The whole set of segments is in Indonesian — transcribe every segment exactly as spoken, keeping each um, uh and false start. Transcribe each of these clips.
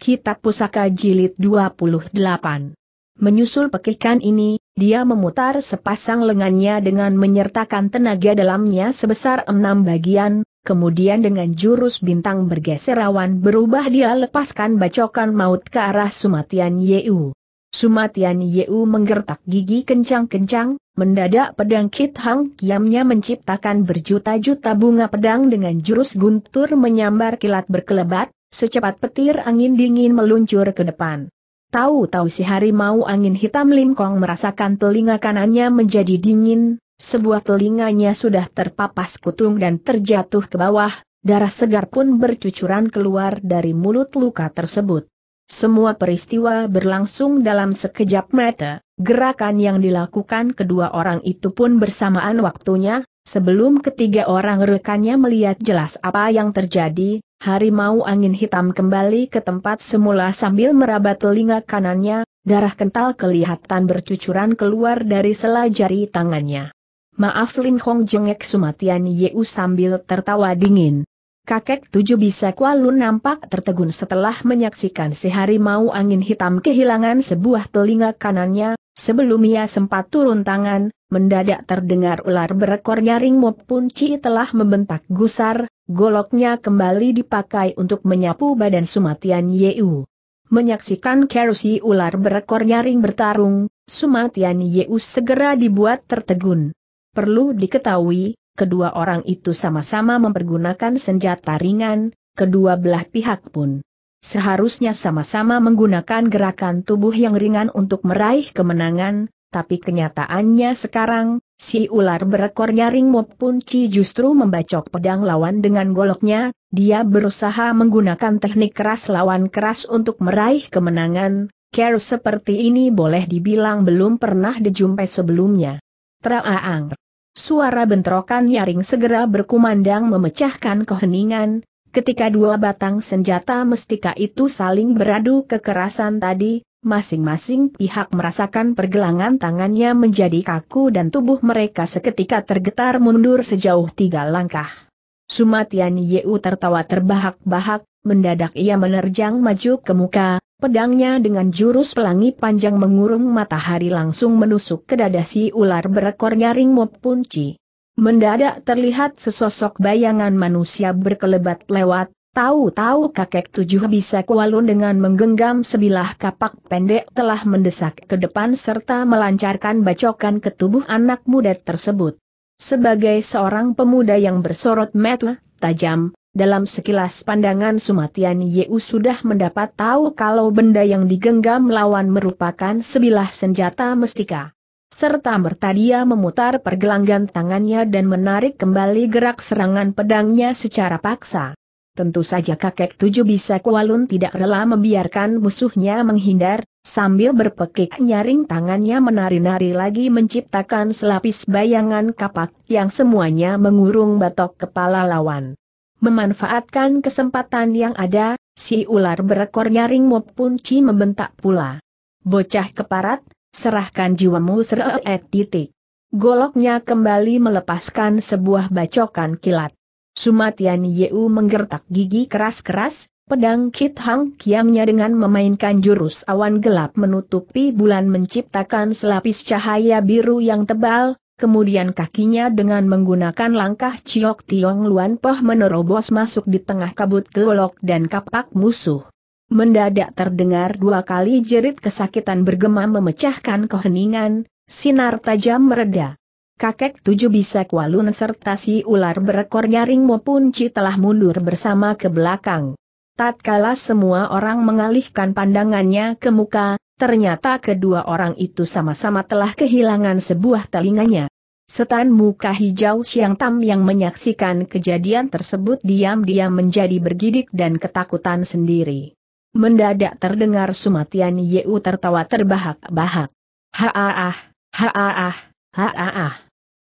Kitab Pusaka Jilid dua puluh delapan. Menyusul pekikan ini, dia memutar sepasang lengannya dengan menyertakan tenaga dalamnya sebesar enam bagian, kemudian dengan jurus bintang bergeser awan berubah dia lepaskan bacokan maut ke arah Sumatian Yeu. Sumatian Yeu menggertak gigi kencang-kencang, mendadak pedang Kit Hang Kiamnya menciptakan berjuta-juta bunga pedang dengan jurus guntur menyambar kilat berkelebat, secepat petir angin dingin meluncur ke depan. Tahu-tahu si harimau angin hitam Lim Kong merasakan telinga kanannya menjadi dingin, sebuah telinganya sudah terpapas kutung dan terjatuh ke bawah, darah segar pun bercucuran keluar dari mulut luka tersebut. Semua peristiwa berlangsung dalam sekejap mata, gerakan yang dilakukan kedua orang itu pun bersamaan waktunya, sebelum ketiga orang rekannya melihat jelas apa yang terjadi. Harimau angin hitam kembali ke tempat semula sambil meraba telinga kanannya, darah kental kelihatan bercucuran keluar dari sela jari tangannya. "Maaf Lim Kong," jengek Sumatian Yeu sambil tertawa dingin. Kakek Tujuh Bisa Kua Lun nampak tertegun setelah menyaksikan si harimau angin hitam kehilangan sebuah telinga kanannya, sebelum ia sempat turun tangan, mendadak terdengar ular berekor nyaring Mopun Ci telah membentak gusar. Goloknya kembali dipakai untuk menyapu badan Sumatian Yeu. Menyaksikan kerusi ular berekor nyaring bertarung, Sumatian Yeu segera dibuat tertegun. Perlu diketahui, kedua orang itu sama-sama mempergunakan senjata ringan, kedua belah pihak pun seharusnya sama-sama menggunakan gerakan tubuh yang ringan untuk meraih kemenangan, tapi kenyataannya sekarang, si ular berekor nyaring Mopun Ci justru membacok pedang lawan dengan goloknya, dia berusaha menggunakan teknik keras lawan keras untuk meraih kemenangan, keris seperti ini boleh dibilang belum pernah dijumpai sebelumnya. Traaang! Suara bentrokan nyaring segera berkumandang memecahkan keheningan, ketika dua batang senjata mestika itu saling beradu kekerasan tadi, masing-masing pihak merasakan pergelangan tangannya menjadi kaku dan tubuh mereka seketika tergetar mundur sejauh tiga langkah. Sumatian Yeu tertawa terbahak-bahak, mendadak ia menerjang maju ke muka, pedangnya dengan jurus pelangi panjang mengurung matahari langsung menusuk ke dada si ular berekor nyaring Mopun Ci. Mendadak terlihat sesosok bayangan manusia berkelebat lewat. Tahu-tahu kakek Tujuh Bisa Kua Lun dengan menggenggam sebilah kapak pendek telah mendesak ke depan serta melancarkan bacokan ke tubuh anak muda tersebut. Sebagai seorang pemuda yang bersorot mata tajam, dalam sekilas pandangan Sumatian Yeu sudah mendapat tahu kalau benda yang digenggam lawan merupakan sebilah senjata mestika. Serta merta dia memutar pergelangan tangannya dan menarik kembali gerak serangan pedangnya secara paksa. Tentu saja kakek Tujuh Bisa Kua Lun tidak rela membiarkan musuhnya menghindar, sambil berpekik nyaring tangannya menari-nari lagi menciptakan selapis bayangan kapak yang semuanya mengurung batok kepala lawan. Memanfaatkan kesempatan yang ada, si ular berekor nyaring Mopun Ci membentak pula. "Bocah keparat, serahkan jiwamu seret titik." Goloknya kembali melepaskan sebuah bacokan kilat. Sumatian Yeu menggertak gigi keras-keras, pedang Kit Hang Kiamnya dengan memainkan jurus awan gelap menutupi bulan menciptakan selapis cahaya biru yang tebal, kemudian kakinya dengan menggunakan langkah Ciok Tiong Luan Poh menerobos masuk di tengah kabut golok dan kapak musuh. Mendadak terdengar dua kali jerit kesakitan bergema memecahkan keheningan, sinar tajam mereda. Kakek Tujuh Bisa Kua Lun serta si ular berekor nyaring Mopun Ci telah mundur bersama ke belakang. Tatkala semua orang mengalihkan pandangannya ke muka, ternyata kedua orang itu sama-sama telah kehilangan sebuah telinganya. Setan muka hijau Siang Tam yang menyaksikan kejadian tersebut diam-diam menjadi bergidik dan ketakutan sendiri. Mendadak terdengar Sumatian Yeu tertawa terbahak-bahak. "Haaah, haaah, haaah.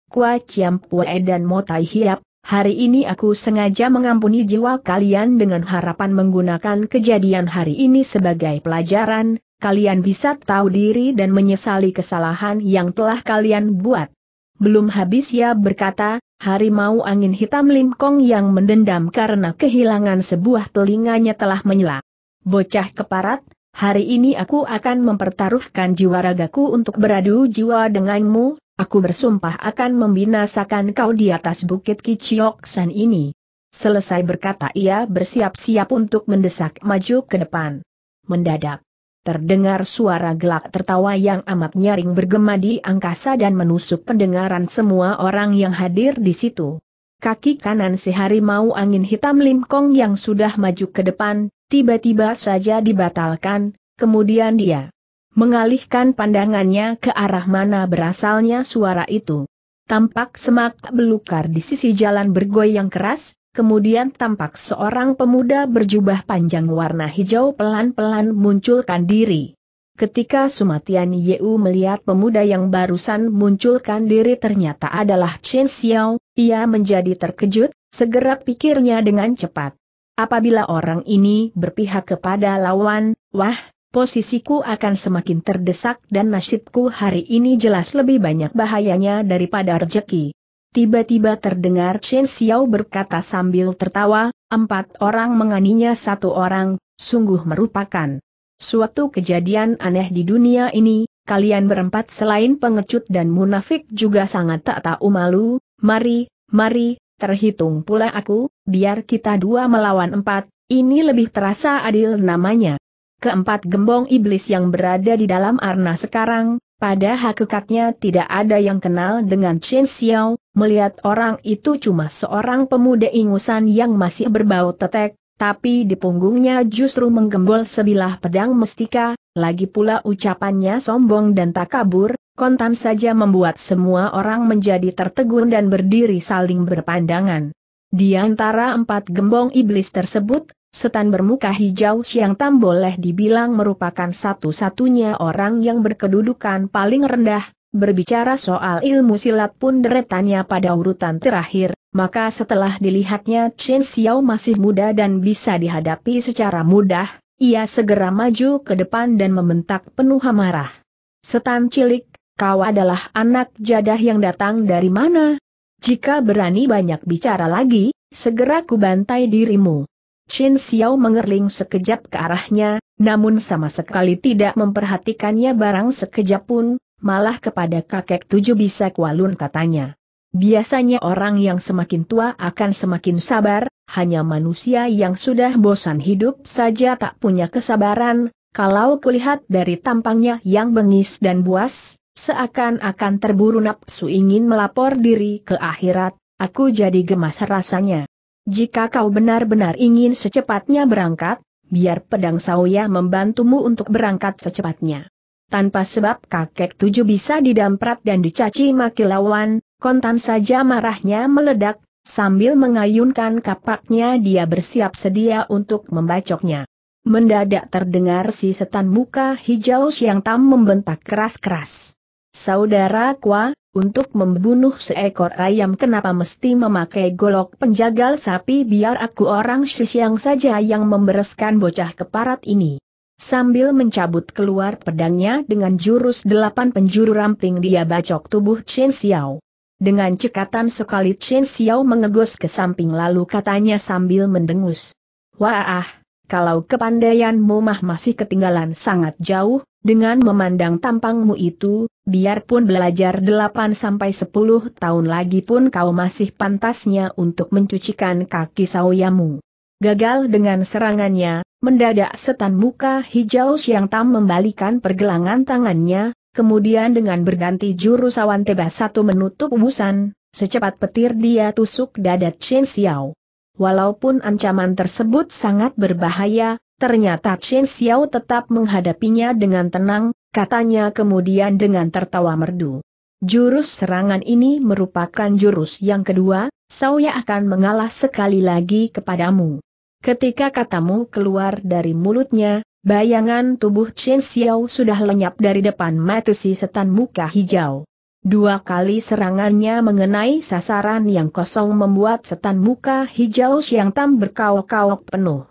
Kua Ciam Pue dan Mo Tai Hiap, hari ini aku sengaja mengampuni jiwa kalian dengan harapan menggunakan kejadian hari ini sebagai pelajaran, kalian bisa tahu diri dan menyesali kesalahan yang telah kalian buat." Belum habis ia berkata, harimau angin hitam Lim Kong yang mendendam karena kehilangan sebuah telinganya telah menyela. Bocah keparat, hari ini aku akan mempertaruhkan jiwa ragaku untuk beradu jiwa denganmu. Aku bersumpah akan membinasakan kau di atas bukit Kiciok San ini. Selesai berkata ia bersiap-siap untuk mendesak maju ke depan. Mendadak terdengar suara gelak tertawa yang amat nyaring bergema di angkasa dan menusuk pendengaran semua orang yang hadir di situ. Kaki kanan si harimau angin hitam Lim Kong yang sudah maju ke depan, tiba-tiba saja dibatalkan, kemudian dia mengalihkan pandangannya ke arah mana berasalnya suara itu. Tampak semak belukar di sisi jalan bergoyang keras, kemudian tampak seorang pemuda berjubah panjang warna hijau pelan-pelan munculkan diri. Ketika Sumatian Yeu melihat pemuda yang barusan munculkan diri ternyata adalah Chen Xiao, ia menjadi terkejut, segera pikirnya dengan cepat. Apabila orang ini berpihak kepada lawan, wah, posisiku akan semakin terdesak dan nasibku hari ini jelas lebih banyak bahayanya daripada rezeki. Tiba-tiba terdengar Chen Xiao berkata sambil tertawa, empat orang menganinya satu orang, sungguh merupakan suatu kejadian aneh di dunia ini, kalian berempat selain pengecut dan munafik juga sangat tak tahu malu, mari, mari, terhitung pula aku, biar kita dua melawan empat, ini lebih terasa adil namanya. Keempat gembong iblis yang berada di dalam arnas sekarang, pada hakikatnya tidak ada yang kenal dengan Chen Xiao, melihat orang itu cuma seorang pemuda ingusan yang masih berbau tetek, tapi di punggungnya justru menggembol sebilah pedang mestika, lagi pula ucapannya sombong dan takabur, kontan saja membuat semua orang menjadi tertegun dan berdiri saling berpandangan. Di antara empat gembong iblis tersebut, setan bermuka hijau Siang Tam boleh dibilang merupakan satu-satunya orang yang berkedudukan paling rendah, berbicara soal ilmu silat pun deretannya pada urutan terakhir, maka setelah dilihatnya Chen Xiao masih muda dan bisa dihadapi secara mudah, ia segera maju ke depan dan membentak penuh amarah. "Setan cilik, kau adalah anak jadah yang datang dari mana? Jika berani banyak bicara lagi, segera ku bantai dirimu." Chen Xiao mengerling sekejap ke arahnya, namun sama sekali tidak memperhatikannya barang sekejap pun, malah kepada kakek tujuh bisa Kua Lun katanya. Biasanya orang yang semakin tua akan semakin sabar, hanya manusia yang sudah bosan hidup saja tak punya kesabaran, kalau kulihat dari tampangnya yang bengis dan buas, seakan-akan terburu nafsu ingin melapor diri ke akhirat, aku jadi gemas rasanya. Jika kau benar-benar ingin secepatnya berangkat, biar pedang Sauya membantumu untuk berangkat secepatnya. Tanpa sebab kakek tujuh bisa didamprat dan dicaci maki lawan, kontan saja marahnya meledak, sambil mengayunkan kapaknya dia bersiap sedia untuk membacoknya. Mendadak terdengar si setan muka hijau Siang Tam membentak keras-keras. "Saudara Kua, untuk membunuh seekor ayam kenapa mesti memakai golok penjagal sapi? Biar aku orang Siang saja yang membereskan bocah keparat ini." Sambil mencabut keluar pedangnya dengan jurus delapan penjuru ramping dia bacok tubuh Chen Xiao. Dengan cekatan sekali Chen Xiao mengegos ke samping lalu katanya sambil mendengus. "Wah, kalau kepandaianmu mah masih ketinggalan sangat jauh. Dengan memandang tampangmu itu, biarpun belajar delapan sampai sepuluh tahun lagi pun kau masih pantasnya untuk mencucikan kaki saoyamu." Gagal dengan serangannya, mendadak setan muka hijau Siang Tam membalikan pergelangan tangannya, kemudian dengan berganti jurus awan tebas satu menutup busan, secepat petir dia tusuk dada Chen Xiao. Walaupun ancaman tersebut sangat berbahaya, ternyata Chen Xiao tetap menghadapinya dengan tenang, katanya kemudian dengan tertawa merdu. "Jurus serangan ini merupakan jurus yang kedua, saya akan mengalah sekali lagi kepadamu." Ketika katamu keluar dari mulutnya, bayangan tubuh Chen Xiao sudah lenyap dari depan mata si setan muka hijau. Dua kali serangannya mengenai sasaran yang kosong membuat setan muka hijau Siang Tam berkaok-kaok penuh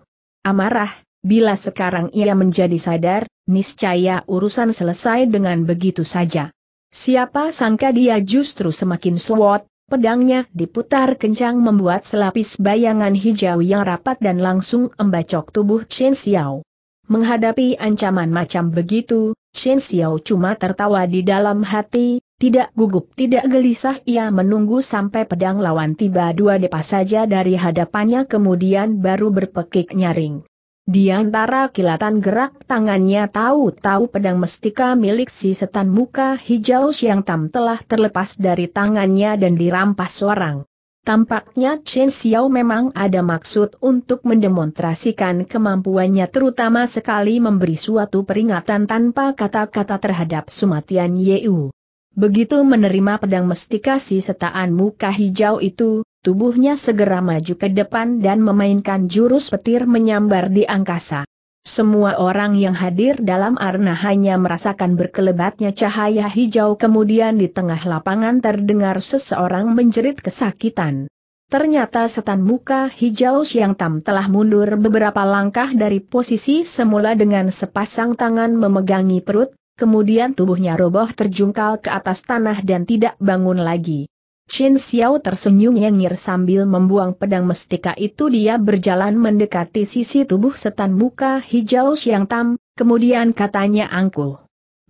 amarah. Bila sekarang ia menjadi sadar, niscaya urusan selesai dengan begitu saja. Siapa sangka dia justru semakin suwot, pedangnya diputar kencang membuat selapis bayangan hijau yang rapat dan langsung membacok tubuh Chen Xiao. Menghadapi ancaman macam begitu, Chen Xiao cuma tertawa di dalam hati, tidak gugup tidak gelisah ia menunggu sampai pedang lawan tiba dua depa saja dari hadapannya kemudian baru berpekik nyaring. Di antara kilatan gerak tangannya tahu-tahu pedang mestika milik si setan muka hijau Siang Tam telah terlepas dari tangannya dan dirampas orang. Tampaknya Chen Xiao memang ada maksud untuk mendemonstrasikan kemampuannya terutama sekali memberi suatu peringatan tanpa kata-kata terhadap Sumatian Yeu. Begitu menerima pedang mestika si setan muka hijau itu, tubuhnya segera maju ke depan dan memainkan jurus petir menyambar di angkasa. Semua orang yang hadir dalam arena hanya merasakan berkelebatnya cahaya hijau kemudian di tengah lapangan terdengar seseorang menjerit kesakitan. Ternyata setan muka hijau Siang Tam telah mundur beberapa langkah dari posisi semula dengan sepasang tangan memegangi perut, kemudian tubuhnya roboh terjungkal ke atas tanah dan tidak bangun lagi. Chen Xiao tersenyum nyengir sambil membuang pedang mestika itu dia berjalan mendekati sisi tubuh setan muka hijau Siang Tam, kemudian katanya angkuh.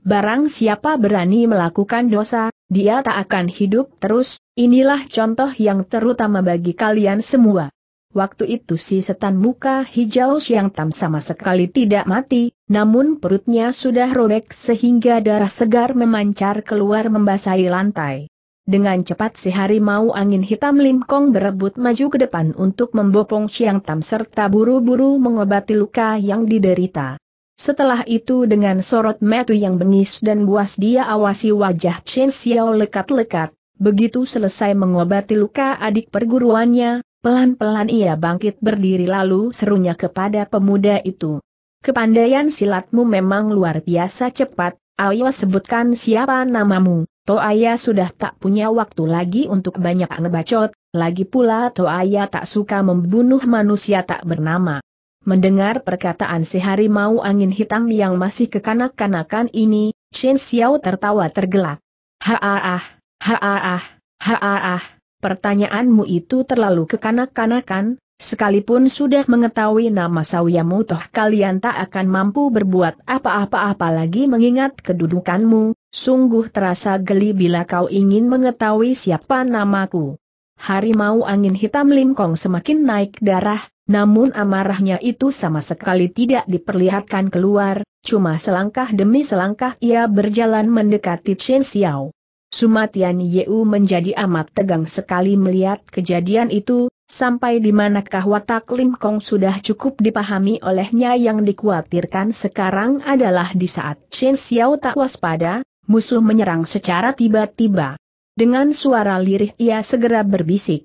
Barang siapa berani melakukan dosa, dia tak akan hidup terus, inilah contoh yang terutama bagi kalian semua. Waktu itu si setan muka hijau Siang Tam sama sekali tidak mati, namun perutnya sudah robek sehingga darah segar memancar keluar membasahi lantai. Dengan cepat si harimau angin hitam Lim Kong berebut maju ke depan untuk membopong Siang Tam serta buru-buru mengobati luka yang diderita. Setelah itu dengan sorot mata yang bengis dan buas dia awasi wajah Chen Xiao lekat-lekat, begitu selesai mengobati luka adik perguruannya, pelan-pelan ia bangkit berdiri lalu serunya kepada pemuda itu. Kepandaian silatmu memang luar biasa cepat, ayo sebutkan siapa namamu. Toaya sudah tak punya waktu lagi untuk banyak ngebacot, lagi pula Toaya tak suka membunuh manusia tak bernama. Mendengar perkataan si harimau angin hitam yang masih kekanak-kanakan ini, Chen Xiao tertawa tergelak. Ha-ah, ha-ah, ha-ah, pertanyaanmu itu terlalu kekanak-kanakan, sekalipun sudah mengetahui nama sawiamu toh kalian tak akan mampu berbuat apa-apa apalagi mengingat kedudukanmu. Sungguh terasa geli bila kau ingin mengetahui siapa namaku. Harimau angin hitam Lim Kong semakin naik darah, namun amarahnya itu sama sekali tidak diperlihatkan keluar, cuma selangkah demi selangkah ia berjalan mendekati Chen Xiao. Sumatian Yeu menjadi amat tegang sekali melihat kejadian itu, sampai di manakah watak Lim Kong sudah cukup dipahami olehnya yang dikhawatirkan sekarang adalah di saat Chen Xiao tak waspada, musuh menyerang secara tiba-tiba. Dengan suara lirih ia segera berbisik.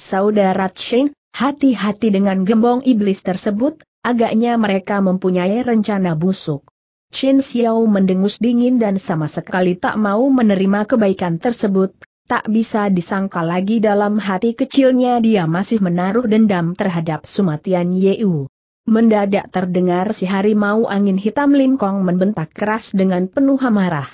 Saudara Chen, hati-hati dengan gembong iblis tersebut, agaknya mereka mempunyai rencana busuk. Chen Xiao mendengus dingin dan sama sekali tak mau menerima kebaikan tersebut, tak bisa disangka lagi dalam hati kecilnya dia masih menaruh dendam terhadap Sumatian Yeu. Mendadak terdengar si harimau angin hitam Lim Kong membentak keras dengan penuh amarah.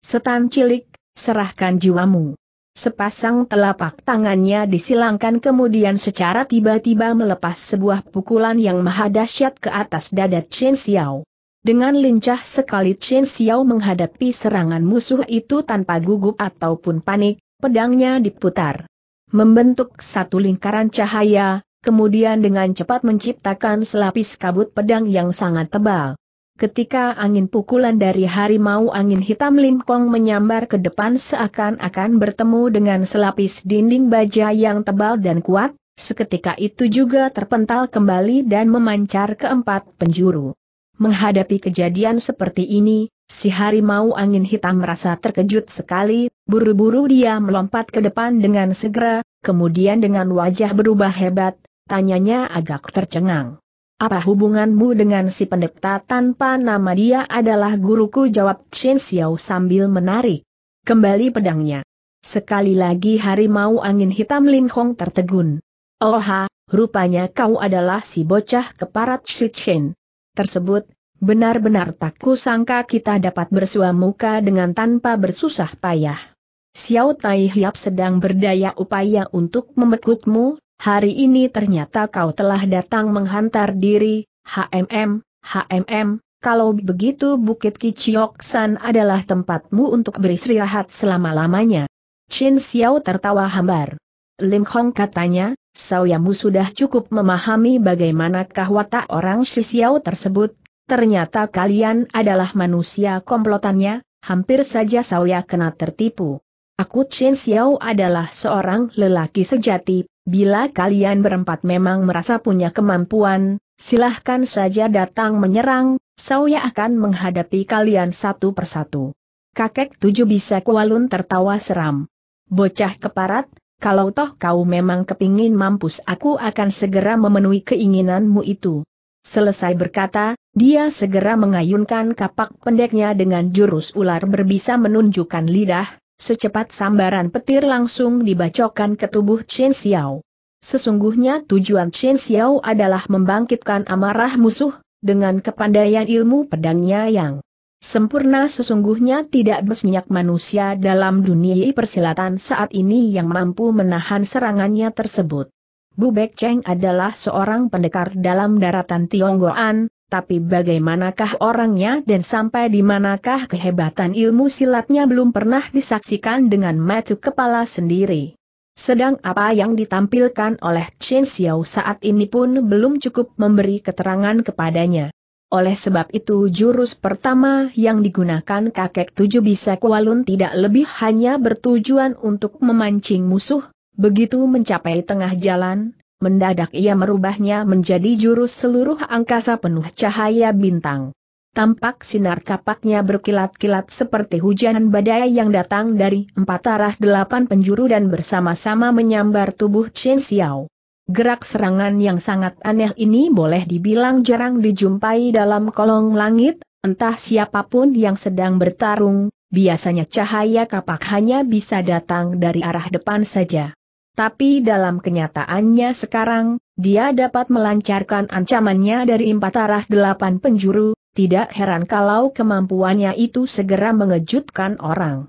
Setan cilik, serahkan jiwamu. Sepasang telapak tangannya disilangkan kemudian secara tiba-tiba melepas sebuah pukulan yang maha dahsyat ke atas dada Chen Xiao. Dengan lincah sekali Chen Xiao menghadapi serangan musuh itu tanpa gugup ataupun panik, pedangnya diputar. Membentuk satu lingkaran cahaya, kemudian dengan cepat menciptakan selapis kabut pedang yang sangat tebal. Ketika angin pukulan dari harimau angin hitam Lim Kong menyambar ke depan seakan-akan bertemu dengan selapis dinding baja yang tebal dan kuat, seketika itu juga terpental kembali dan memancar ke empat penjuru. Menghadapi kejadian seperti ini, si harimau angin hitam merasa terkejut sekali, buru-buru dia melompat ke depan dengan segera, kemudian dengan wajah berubah hebat, tanyanya agak tercengang. Apa hubunganmu dengan si pendekta tanpa nama dia adalah guruku jawab Chen Xiao sambil menarik kembali pedangnya. Sekali lagi harimau angin hitam Lim Kong tertegun. Oha, rupanya kau adalah si bocah keparat si Chen tersebut, benar-benar tak kusangka kita dapat bersua muka dengan tanpa bersusah payah. Xiao Tai Hiap sedang berdaya upaya untuk membekukmu. Hari ini ternyata kau telah datang menghantar diri, hmm, Hmm, kalau begitu Bukit Kiciok San adalah tempatmu untuk beristirahat selama-lamanya. Chen Xiao tertawa hambar. Lim Kong, katanya, "Sayamu sudah cukup memahami bagaimanakah watak orang Si Xiao tersebut. Ternyata kalian adalah manusia komplotannya, hampir saja saya kena tertipu. Aku Chen Xiao adalah seorang lelaki sejati, bila kalian berempat memang merasa punya kemampuan, silahkan saja datang menyerang, saya akan menghadapi kalian satu persatu." Kakek Tujuh Bisa Kua Lun tertawa seram. "Bocah keparat, kalau toh kau memang kepingin mampus, aku akan segera memenuhi keinginanmu itu." Selesai berkata, dia segera mengayunkan kapak pendeknya dengan jurus ular berbisa menunjukkan lidah. Secepat sambaran petir langsung dibacokkan ke tubuh Chen Xiao. Sesungguhnya tujuan Chen Xiao adalah membangkitkan amarah musuh, dengan kepandaian ilmu pedangnya yang sempurna sesungguhnya tidak bersenyak manusia dalam dunia persilatan saat ini yang mampu menahan serangannya tersebut. Bubek Cheng adalah seorang pendekar dalam daratan Tionggoan, tapi bagaimanakah orangnya dan sampai di manakah kehebatan ilmu silatnya belum pernah disaksikan dengan mata kepala sendiri. Sedang apa yang ditampilkan oleh Chen Xiao saat ini pun belum cukup memberi keterangan kepadanya. Oleh sebab itu jurus pertama yang digunakan Kakek Tujuh Bisa Kua Lun tidak lebih hanya bertujuan untuk memancing musuh, begitu mencapai tengah jalan, mendadak ia merubahnya menjadi jurus seluruh angkasa penuh cahaya bintang. Tampak sinar kapaknya berkilat-kilat seperti hujanan badai yang datang dari empat arah delapan penjuru dan bersama-sama menyambar tubuh Chen Xiao. Gerak serangan yang sangat aneh ini boleh dibilang jarang dijumpai dalam kolong langit, entah siapapun yang sedang bertarung, biasanya cahaya kapak hanya bisa datang dari arah depan saja. Tapi dalam kenyataannya sekarang, dia dapat melancarkan ancamannya dari empat arah delapan penjuru, tidak heran kalau kemampuannya itu segera mengejutkan orang.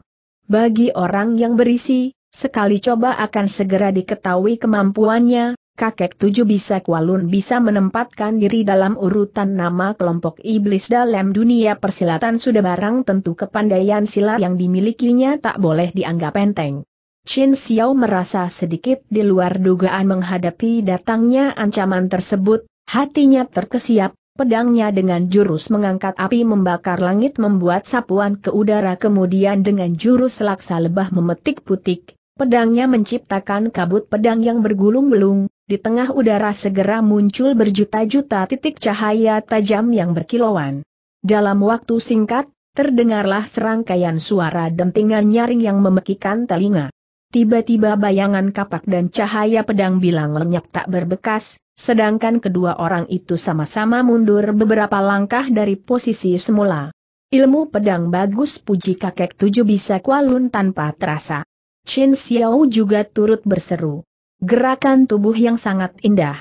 Bagi orang yang berisi, sekali coba akan segera diketahui kemampuannya, Kakek Tujuh Bisa Kua Lun bisa menempatkan diri dalam urutan nama kelompok iblis dalam dunia persilatan sudah barang tentu kepandaian silat yang dimilikinya tak boleh dianggap enteng. Chen Xiao merasa sedikit di luar dugaan menghadapi datangnya ancaman tersebut, hatinya terkesiap, pedangnya dengan jurus mengangkat api membakar langit membuat sapuan ke udara kemudian dengan jurus laksa lebah memetik putik, pedangnya menciptakan kabut pedang yang bergulung-gulung, di tengah udara segera muncul berjuta-juta titik cahaya tajam yang berkilauan. Dalam waktu singkat, terdengarlah serangkaian suara dentingan nyaring yang memekikan telinga. Tiba-tiba bayangan kapak dan cahaya pedang bilang lenyap tak berbekas, sedangkan kedua orang itu sama-sama mundur beberapa langkah dari posisi semula. Ilmu pedang bagus, puji Kakek Tujuh Bisa Kua Lun tanpa terasa. Chen Xiao juga turut berseru. Gerakan tubuh yang sangat indah.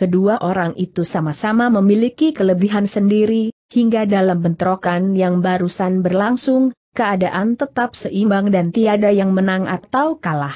Kedua orang itu sama-sama memiliki kelebihan sendiri, hingga dalam bentrokan yang barusan berlangsung, keadaan tetap seimbang dan tiada yang menang atau kalah.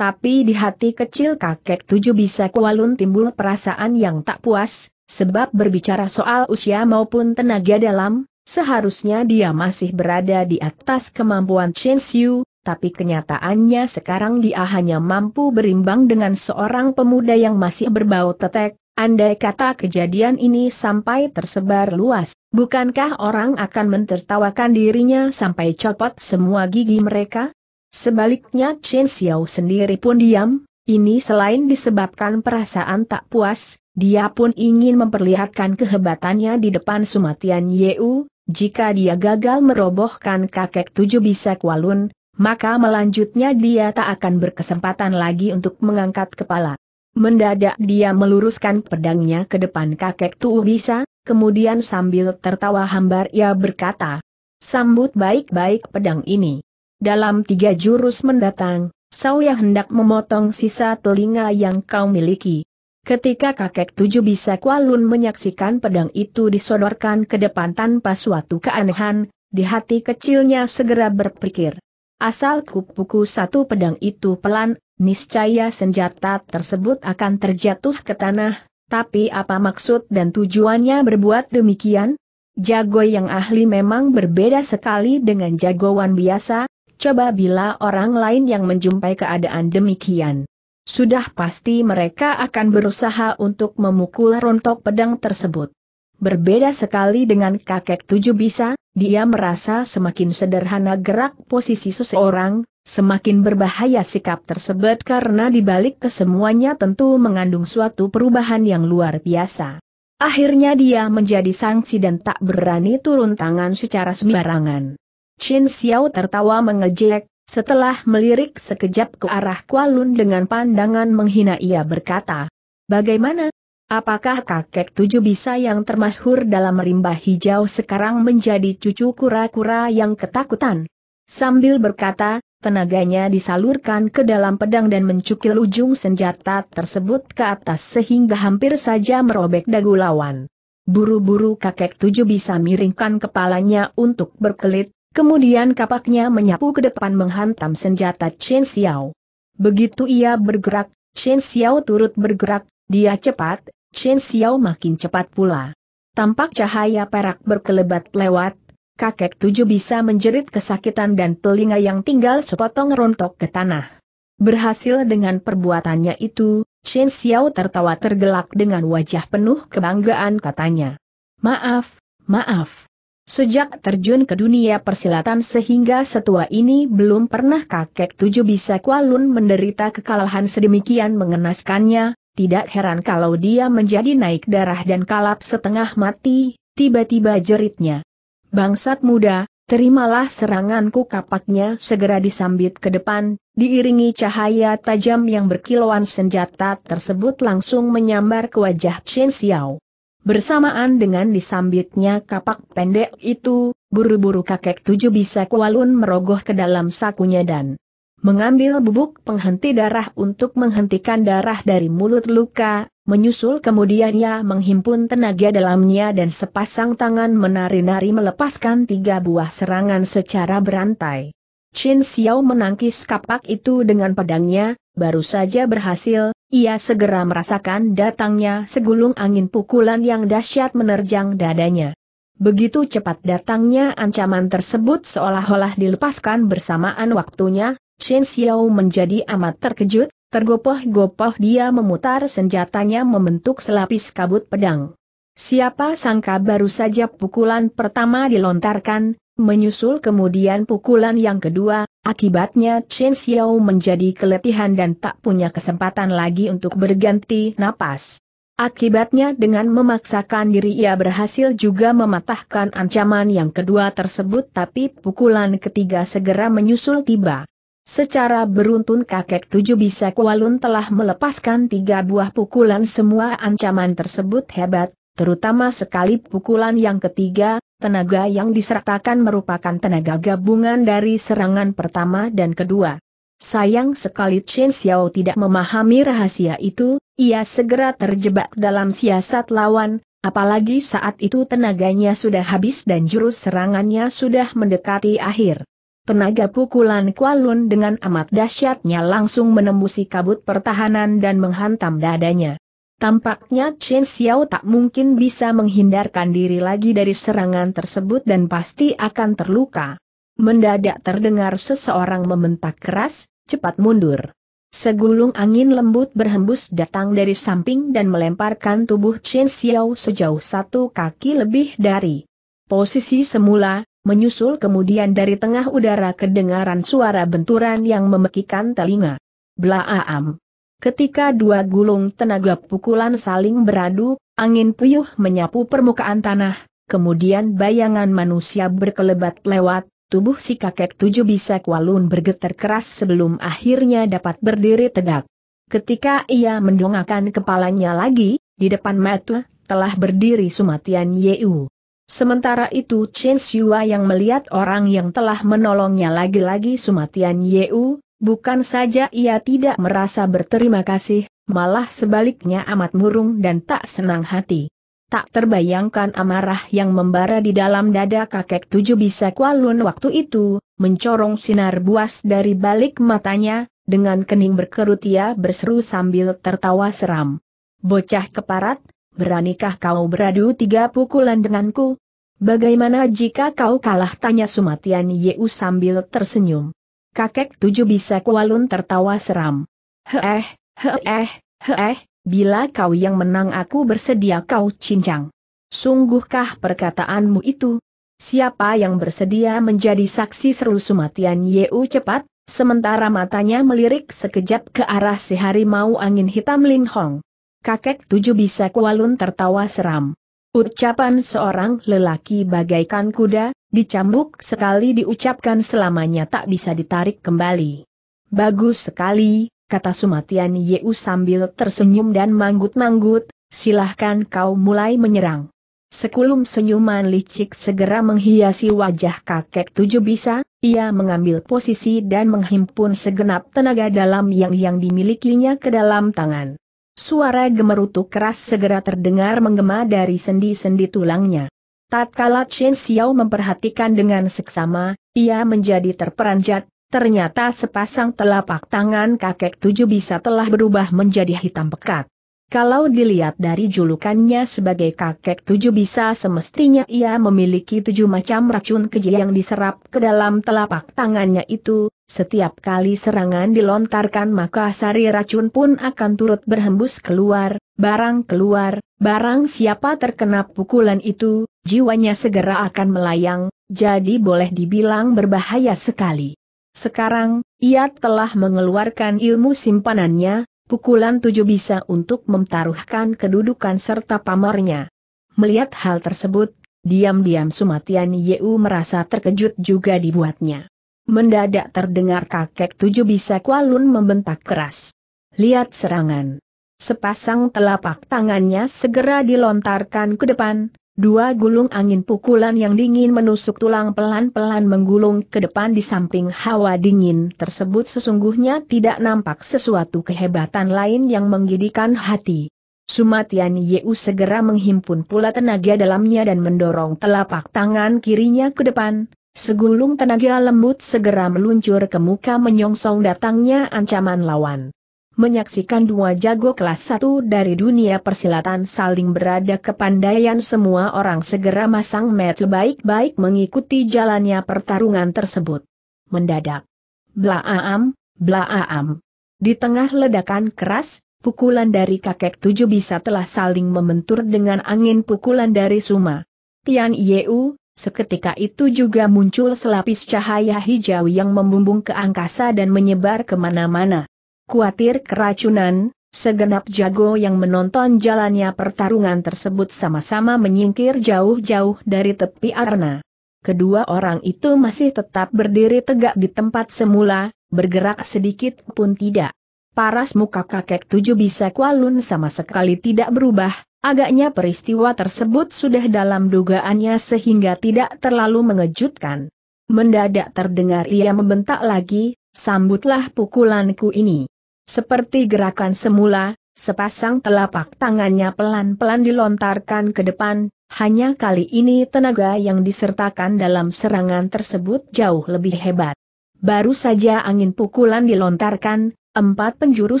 Tapi di hati kecil Kakek Tujuh Bisa Kua Lun timbul perasaan yang tak puas, sebab berbicara soal usia maupun tenaga dalam, seharusnya dia masih berada di atas kemampuan Chen Xiu, tapi kenyataannya sekarang dia hanya mampu berimbang dengan seorang pemuda yang masih berbau tetek. Andai kata kejadian ini sampai tersebar luas, bukankah orang akan mentertawakan dirinya sampai copot semua gigi mereka? Sebaliknya Chen Xiao sendiri pun diam, ini selain disebabkan perasaan tak puas, dia pun ingin memperlihatkan kehebatannya di depan Sumatian Yeu, jika dia gagal merobohkan Kakek Tujuh Bisa Kua Lun, maka melanjutnya dia tak akan berkesempatan lagi untuk mengangkat kepala. Mendadak dia meluruskan pedangnya ke depan Kakek Tujuh Bisa, kemudian sambil tertawa hambar ia berkata, "Sambut baik-baik pedang ini. Dalam tiga jurus mendatang, saya hendak memotong sisa telinga yang kau miliki." Ketika Kakek Tujuh Bisa Kua Lun menyaksikan pedang itu disodorkan ke depan tanpa suatu keanehan, di hati kecilnya segera berpikir, asal kupuku satu pedang itu pelan, niscaya senjata tersebut akan terjatuh ke tanah, Tapi apa maksud dan tujuannya berbuat demikian? Jago yang ahli memang berbeda sekali dengan jagoan biasa, coba bila orang lain yang menjumpai keadaan demikian. Sudah pasti mereka akan berusaha untuk memukul rontok pedang tersebut. Berbeda sekali dengan kakek tujuh bisa, dia merasa semakin sederhana gerak posisi seseorang, semakin berbahaya sikap tersebut karena dibalik kesemuanya tentu mengandung suatu perubahan yang luar biasa. Akhirnya dia menjadi sangsi dan tak berani turun tangan secara sembarangan. Chen Xiao tertawa mengejek, setelah melirik sekejap ke arah Kua Lun dengan pandangan menghina ia berkata, "Bagaimana? Apakah kakek tujuh bisa yang termasyhur dalam rimba hijau sekarang menjadi cucu kura-kura yang ketakutan?" Sambil berkata, tenaganya disalurkan ke dalam pedang dan mencukil ujung senjata tersebut ke atas sehingga hampir saja merobek dagu lawan. Buru-buru kakek tujuh bisa miringkan kepalanya untuk berkelit, kemudian kapaknya menyapu ke depan menghantam senjata Chen Xiao. Begitu ia bergerak, Chen Xiao turut bergerak, dia cepat, Chen Xiao makin cepat pula. Tampak cahaya perak berkelebat lewat. Kakek tujuh bisa menjerit kesakitan dan telinga yang tinggal sepotong rontok ke tanah. Berhasil dengan perbuatannya itu, Chen Xiao tertawa tergelak dengan wajah penuh kebanggaan katanya, "Maaf, maaf. Sejak terjun ke dunia persilatan sehingga setua ini belum pernah kakek tujuh bisa Kua Lun menderita kekalahan sedemikian mengenaskannya, tidak heran kalau dia menjadi naik darah dan kalap setengah mati," tiba-tiba jeritnya. "Bangsat muda, terimalah seranganku!" Kapaknya segera disambit ke depan, diiringi cahaya tajam yang berkilauan senjata tersebut langsung menyambar ke wajah Chen Xiao. Bersamaan dengan disambitnya kapak pendek itu, buru-buru kakek tujuh bisa Kua Lun merogoh ke dalam sakunya dan mengambil bubuk penghenti darah untuk menghentikan darah dari mulut luka. Menyusul kemudian ia menghimpun tenaga dalamnya dan sepasang tangan menari-nari melepaskan tiga buah serangan secara berantai. Chen Xiao menangkis kapak itu dengan pedangnya, baru saja berhasil, ia segera merasakan datangnya segulung angin pukulan yang dahsyat menerjang dadanya. Begitu cepat datangnya ancaman tersebut seolah-olah dilepaskan bersamaan waktunya, Chen Xiao menjadi amat terkejut. Tergopoh-gopoh dia memutar senjatanya membentuk selapis kabut pedang. Siapa sangka baru saja pukulan pertama dilontarkan, menyusul kemudian pukulan yang kedua, akibatnya Chen Xiao menjadi keletihan dan tak punya kesempatan lagi untuk berganti napas. Akibatnya dengan memaksakan diri ia berhasil juga mematahkan ancaman yang kedua tersebut, tapi pukulan ketiga segera menyusul tiba. Secara beruntun kakek tujuh bisa Kua Lun telah melepaskan tiga buah pukulan. Semua ancaman tersebut hebat, terutama sekali pukulan yang ketiga, tenaga yang disertakan merupakan tenaga gabungan dari serangan pertama dan kedua. Sayang sekali Chen Xiao tidak memahami rahasia itu, ia segera terjebak dalam siasat lawan, apalagi saat itu tenaganya sudah habis dan jurus serangannya sudah mendekati akhir. Tenaga pukulan Kua Lun dengan amat dahsyatnya langsung menembusi kabut pertahanan dan menghantam dadanya. Tampaknya Chen Xiao tak mungkin bisa menghindarkan diri lagi dari serangan tersebut dan pasti akan terluka. Mendadak terdengar seseorang membentak keras, "Cepat mundur!" Segulung angin lembut berhembus datang dari samping dan melemparkan tubuh Chen Xiao sejauh satu kaki lebih dari posisi semula. Menyusul kemudian dari tengah udara kedengaran suara benturan yang memekikan telinga. Blaam. Ketika dua gulung tenaga pukulan saling beradu, angin puyuh menyapu permukaan tanah, kemudian bayangan manusia berkelebat lewat, tubuh si kakek tujuh bisa Kua Lun bergetar keras sebelum akhirnya dapat berdiri tegak. Ketika ia mendongakkan kepalanya lagi, di depan mata telah berdiri Sumatian Yeu. Sementara itu Chen Xiao yang melihat orang yang telah menolongnya lagi-lagi Sumatian Yeu, bukan saja ia tidak merasa berterima kasih, malah sebaliknya amat murung dan tak senang hati. Tak terbayangkan amarah yang membara di dalam dada kakek tujuh bisa Kua Lun waktu itu, mencorong sinar buas dari balik matanya, dengan kening berkerut ia berseru sambil tertawa seram. "Bocah keparat, beranikah kau beradu tiga pukulan denganku? Bagaimana jika kau kalah?" tanya Sumatian Yeu sambil tersenyum. Kakek Tujuh Bisa Kua Lun tertawa seram. "Heeh, heeh, heeh, bila kau yang menang aku bersedia kau cincang." "Sungguhkah perkataanmu itu? Siapa yang bersedia menjadi saksi?" seru Sumatian Yeu cepat, sementara matanya melirik sekejap ke arah si harimau angin hitam Lim Kong. Kakek Tujuh Bisa Kua Lun tertawa seram. Ucapan seorang lelaki bagaikan kuda, dicambuk sekali diucapkan selamanya tak bisa ditarik kembali. "Bagus sekali," kata Sumatian Yeu sambil tersenyum dan manggut-manggut, "silahkan kau mulai menyerang." Sekulum senyuman licik segera menghiasi wajah kakek Tujuh Bisa, ia mengambil posisi dan menghimpun segenap tenaga dalam yang yang dimilikinya ke dalam tangan. Suara gemerutu keras segera terdengar menggema dari sendi-sendi tulangnya. Tatkala Chen Xiao memperhatikan dengan seksama, ia menjadi terperanjat, ternyata sepasang telapak tangan kakek Tujuh Bisa telah berubah menjadi hitam pekat. Kalau dilihat dari julukannya sebagai kakek Tujuh Bisa semestinya ia memiliki tujuh macam racun keji yang diserap ke dalam telapak tangannya itu. Setiap kali serangan dilontarkan maka sari racun pun akan turut berhembus keluar, barang keluar, barang siapa terkena pukulan itu, jiwanya segera akan melayang, jadi boleh dibilang berbahaya sekali. Sekarang, ia telah mengeluarkan ilmu simpanannya, pukulan Tujuh Bisa untuk memtaruhkan kedudukan serta pamornya. Melihat hal tersebut, diam-diam Sumatian Yeu merasa terkejut juga dibuatnya. Mendadak terdengar kakek Tujuh Bisa Kua Lun membentak keras. "Lihat serangan!" Sepasang telapak tangannya segera dilontarkan ke depan, dua gulung angin pukulan yang dingin menusuk tulang pelan-pelan menggulung ke depan. Di samping hawa dingin tersebut sesungguhnya tidak nampak sesuatu kehebatan lain yang menggidikan hati. Sumatian Yeu segera menghimpun pula tenaga dalamnya dan mendorong telapak tangan kirinya ke depan. Segulung tenaga lembut segera meluncur ke muka menyongsong datangnya ancaman lawan. Menyaksikan dua jago kelas satu dari dunia persilatan saling berada kepandaian, semua orang segera masang mata baik-baik mengikuti jalannya pertarungan tersebut. Mendadak. Blaam, blaam. Di tengah ledakan keras, pukulan dari kakek Tujuh Bisa telah saling membentur dengan angin pukulan dari Suma Tian Yeu. Seketika itu juga muncul selapis cahaya hijau yang membumbung ke angkasa dan menyebar kemana-mana. Kuatir keracunan, segenap jago yang menonton jalannya pertarungan tersebut sama-sama menyingkir jauh-jauh dari tepi arena. Kedua orang itu masih tetap berdiri tegak di tempat semula, bergerak sedikit pun tidak. Paras muka kakek Tujuh Bisa Kua Lun sama sekali tidak berubah. Agaknya peristiwa tersebut sudah dalam dugaannya sehingga tidak terlalu mengejutkan. Mendadak terdengar ia membentak lagi, "Sambutlah pukulanku ini." Seperti gerakan semula, sepasang telapak tangannya pelan-pelan dilontarkan ke depan, hanya kali ini tenaga yang disertakan dalam serangan tersebut jauh lebih hebat. Baru saja angin pukulan dilontarkan, empat penjuru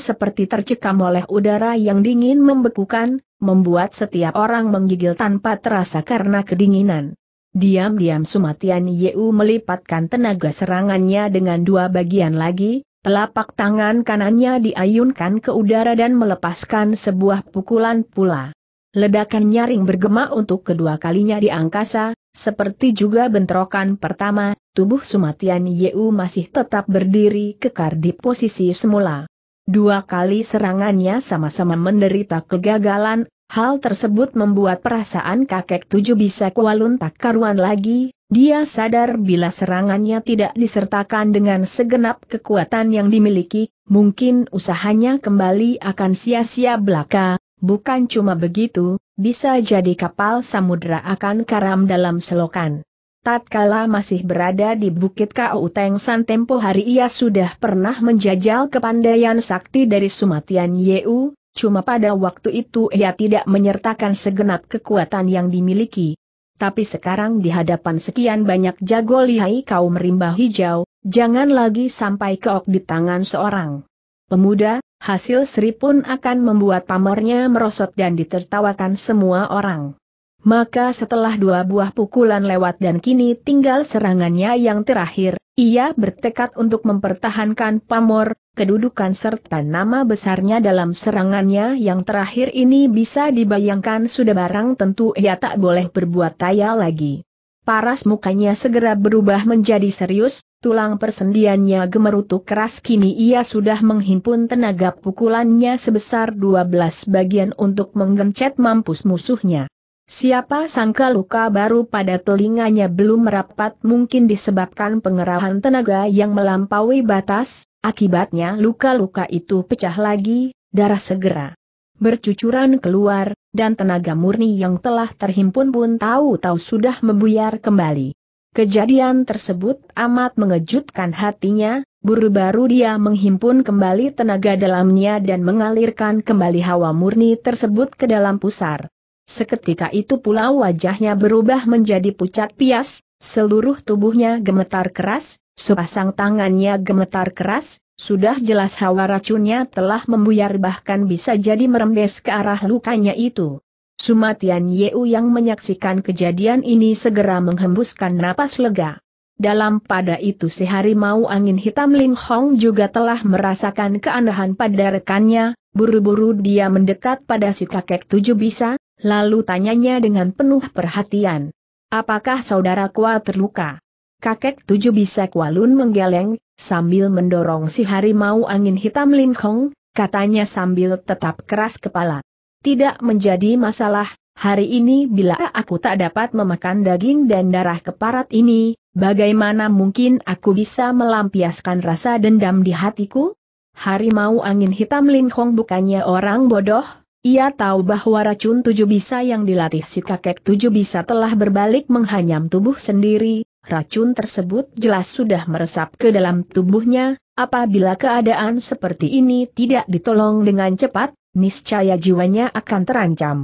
seperti tercekam oleh udara yang dingin membekukan, membuat setiap orang menggigil tanpa terasa karena kedinginan. Diam-diam Sumatian Yeu melipatkan tenaga serangannya dengan dua bagian lagi, telapak tangan kanannya diayunkan ke udara dan melepaskan sebuah pukulan pula. Ledakan nyaring bergema untuk kedua kalinya di angkasa, seperti juga bentrokan pertama, tubuh Sumatian Yeu masih tetap berdiri kekar di posisi semula. Dua kali serangannya sama-sama menderita kegagalan. Hal tersebut membuat perasaan kakek Tujuh Bisa Kua Lun tak karuan lagi. Dia sadar bila serangannya tidak disertakan dengan segenap kekuatan yang dimiliki, mungkin usahanya kembali akan sia-sia belaka. Bukan cuma begitu, bisa jadi kapal samudera akan karam dalam selokan. Tatkala masih berada di Bukit Kiciok San tempo hari ia sudah pernah menjajal kepandaian sakti dari Sumatian Yeu. Cuma pada waktu itu ia tidak menyertakan segenap kekuatan yang dimiliki. Tapi sekarang di hadapan sekian banyak jago lihai kaum rimba hijau, jangan lagi sampai keok di tangan seorang. pemuda, hasil Sri pun akan membuat pamornya merosot dan ditertawakan semua orang. Maka setelah dua buah pukulan lewat dan kini tinggal serangannya yang terakhir, ia bertekad untuk mempertahankan pamor, kedudukan serta nama besarnya dalam serangannya yang terakhir ini bisa dibayangkan sudah barang tentu ia tak boleh berbuat tayal lagi. Paras mukanya segera berubah menjadi serius, tulang persendiannya gemerutu keras. Kini ia sudah menghimpun tenaga pukulannya sebesar dua belas bagian untuk menggencet mampus musuhnya. Siapa sangka luka baru pada telinganya belum merapat mungkin disebabkan pengerahan tenaga yang melampaui batas, akibatnya luka-luka itu pecah lagi, darah segera bercucuran keluar, dan tenaga murni yang telah terhimpun pun tahu-tahu sudah membuyar kembali. Kejadian tersebut amat mengejutkan hatinya, buru-buru dia menghimpun kembali tenaga dalamnya dan mengalirkan kembali hawa murni tersebut ke dalam pusar. Seketika itu pula wajahnya berubah menjadi pucat pias, seluruh tubuhnya gemetar keras, sepasang tangannya gemetar keras, sudah jelas hawa racunnya telah membuyar bahkan bisa jadi merembes ke arah lukanya itu. Sumatian Yeu yang menyaksikan kejadian ini segera menghembuskan napas lega. Dalam pada itu si harimau angin hitam Lim Kong juga telah merasakan keanehan pada rekannya, buru-buru dia mendekat pada si kakek tujuh bisa, lalu tanyanya dengan penuh perhatian. Apakah saudara Kua terluka? Kakek tujuh bisa Kua Lun menggeleng, sambil mendorong si harimau angin hitam Lim Kong, katanya sambil tetap keras kepala. Tidak menjadi masalah, hari ini bila aku tak dapat memakan daging dan darah keparat ini, bagaimana mungkin aku bisa melampiaskan rasa dendam di hatiku? Harimau angin hitam Lim Kong bukannya orang bodoh. Ia tahu bahwa racun tujuh bisa yang dilatih si kakek tujuh bisa telah berbalik menghanyam tubuh sendiri, racun tersebut jelas sudah meresap ke dalam tubuhnya, apabila keadaan seperti ini tidak ditolong dengan cepat, niscaya jiwanya akan terancam.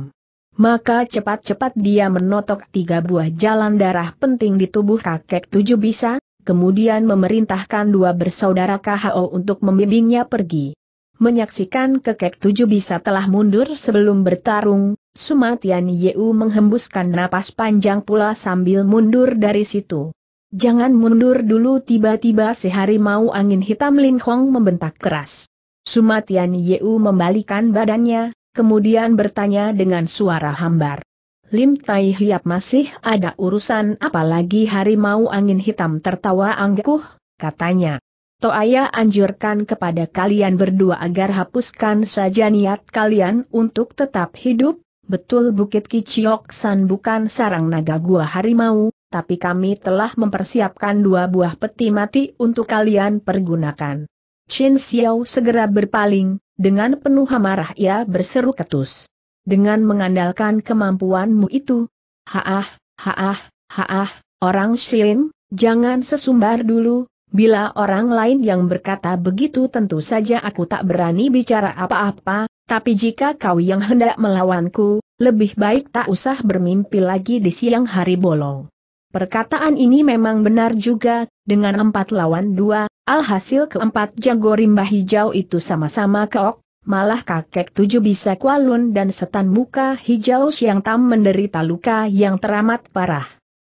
Maka cepat-cepat dia menotok tiga buah jalan darah penting di tubuh kakek tujuh bisa, kemudian memerintahkan dua bersaudara K H O untuk membimbingnya pergi. Menyaksikan kakek tujuh bisa telah mundur sebelum bertarung, Sumatian Yeu menghembuskan napas panjang pula sambil mundur dari situ. Jangan mundur dulu, tiba-tiba si harimau angin hitam Lim Kong membentak keras. Sumatian Yeu membalikan badannya, kemudian bertanya dengan suara hambar. Lim Tai Hiap, masih ada urusan apa lagi? Harimau angin hitam tertawa angkuh, katanya. Toaya anjurkan kepada kalian berdua agar hapuskan saja niat kalian untuk tetap hidup, betul Bukit Kiciok San bukan sarang naga gua harimau, tapi kami telah mempersiapkan dua buah peti mati untuk kalian pergunakan. Chen Xiao segera berpaling, dengan penuh amarah ia berseru ketus. Dengan mengandalkan kemampuanmu itu, haah, haah, haah, orang Shin, jangan sesumbar dulu. Bila orang lain yang berkata begitu tentu saja aku tak berani bicara apa-apa, tapi jika kau yang hendak melawanku, lebih baik tak usah bermimpi lagi di siang hari bolong. Perkataan ini memang benar juga, dengan empat lawan dua, alhasil keempat jago rimba hijau itu sama-sama keok, malah kakek tujuh bisa Kua Lun dan setan muka hijau Siang Tam menderita luka yang teramat parah.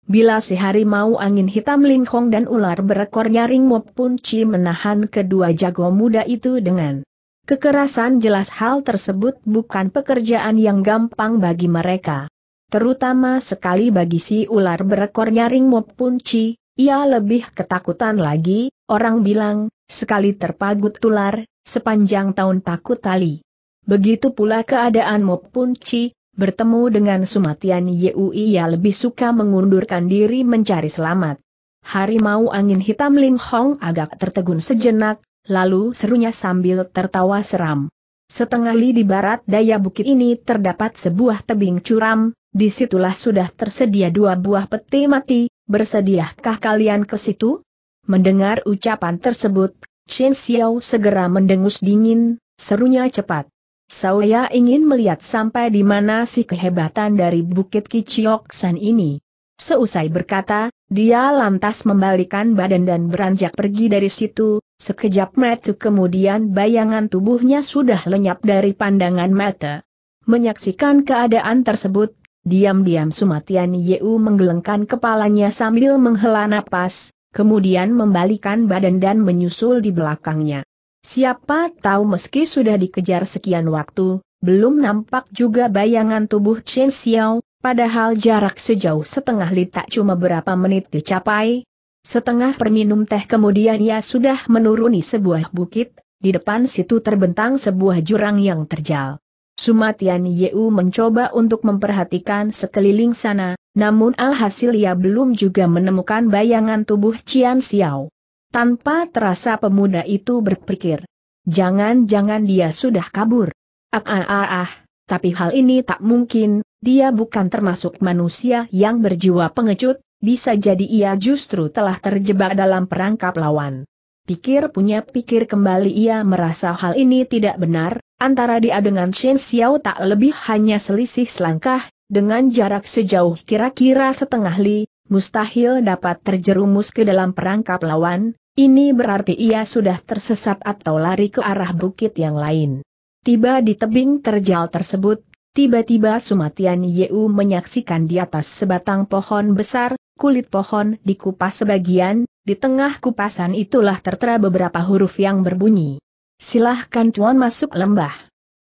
Bila si harimau angin hitam Lim Kong dan ular berekor nyaring Mopun Ci menahan kedua jago muda itu dengan kekerasan, jelas hal tersebut bukan pekerjaan yang gampang bagi mereka. Terutama sekali bagi si ular berekor nyaring Mopun Ci, ia lebih ketakutan lagi, orang bilang, sekali terpagut ular, sepanjang tahun takut tali. Begitu pula keadaan Mopun Ci. Bertemu dengan Sumatian Yeu ia lebih suka mengundurkan diri mencari selamat. Harimau angin hitam Lim Kong agak tertegun sejenak, lalu serunya sambil tertawa seram. Setengah li di barat daya bukit ini terdapat sebuah tebing curam, disitulah sudah tersedia dua buah peti mati, bersediakah kalian ke situ? Mendengar ucapan tersebut, Chen Xiao segera mendengus dingin, serunya cepat. Saya ingin melihat sampai di mana si kehebatan dari Bukit Kiciok San ini. Seusai berkata, Dia lantas membalikan badan dan beranjak pergi dari situ. Sekejap mata kemudian bayangan tubuhnya sudah lenyap dari pandangan mata. Menyaksikan keadaan tersebut, diam-diam Sumatian Yeu menggelengkan kepalanya sambil menghela napas, kemudian membalikan badan dan menyusul di belakangnya. Siapa tahu meski sudah dikejar sekian waktu, belum nampak juga bayangan tubuh Chen Xiao, padahal jarak sejauh setengah li tak cuma berapa menit dicapai. Setengah perminum teh kemudian ia sudah menuruni sebuah bukit, di depan situ terbentang sebuah jurang yang terjal. Sumatian Yeu mencoba untuk memperhatikan sekeliling sana, namun alhasil ia belum juga menemukan bayangan tubuh Chen Xiao. Tanpa terasa pemuda itu berpikir, jangan-jangan dia sudah kabur. Ah ah ah ah, tapi hal ini tak mungkin, dia bukan termasuk manusia yang berjiwa pengecut, bisa jadi ia justru telah terjebak dalam perangkap lawan. Pikir punya pikir kembali ia merasa hal ini tidak benar. Antara dia dengan Chen Xiao tak lebih hanya selisih selangkah, dengan jarak sejauh kira-kira setengah li, mustahil dapat terjerumus ke dalam perangkap lawan, ini berarti ia sudah tersesat atau lari ke arah bukit yang lain. Tiba di tebing terjal tersebut, tiba-tiba Sumatian Yeu menyaksikan di atas sebatang pohon besar, kulit pohon dikupas sebagian, di tengah kupasan itulah tertera beberapa huruf yang berbunyi, "Silahkan Tuan masuk lembah."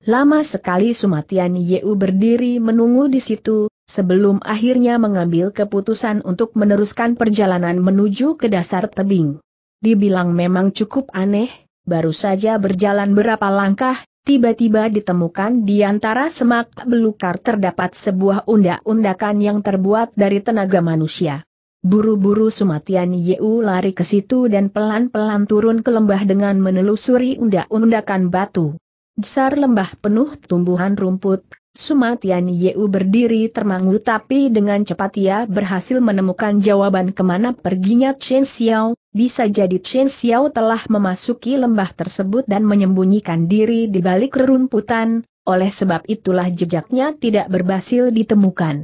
Lama sekali Sumatian Yeu berdiri menunggu di situ, sebelum akhirnya mengambil keputusan untuk meneruskan perjalanan menuju ke dasar tebing. Dibilang memang cukup aneh, baru saja berjalan berapa langkah, tiba-tiba ditemukan di antara semak belukar terdapat sebuah undak-undakan yang terbuat dari tenaga manusia. Buru-buru Sumatian Yeu lari ke situ dan pelan-pelan turun ke lembah dengan menelusuri undak-undakan batu. Dasar lembah penuh tumbuhan rumput, Sumatian Yeu berdiri termangu tapi dengan cepat ia berhasil menemukan jawaban kemana perginya Chen Xiao, bisa jadi Chen Xiao telah memasuki lembah tersebut dan menyembunyikan diri di balik rerumputan, oleh sebab itulah jejaknya tidak berhasil ditemukan.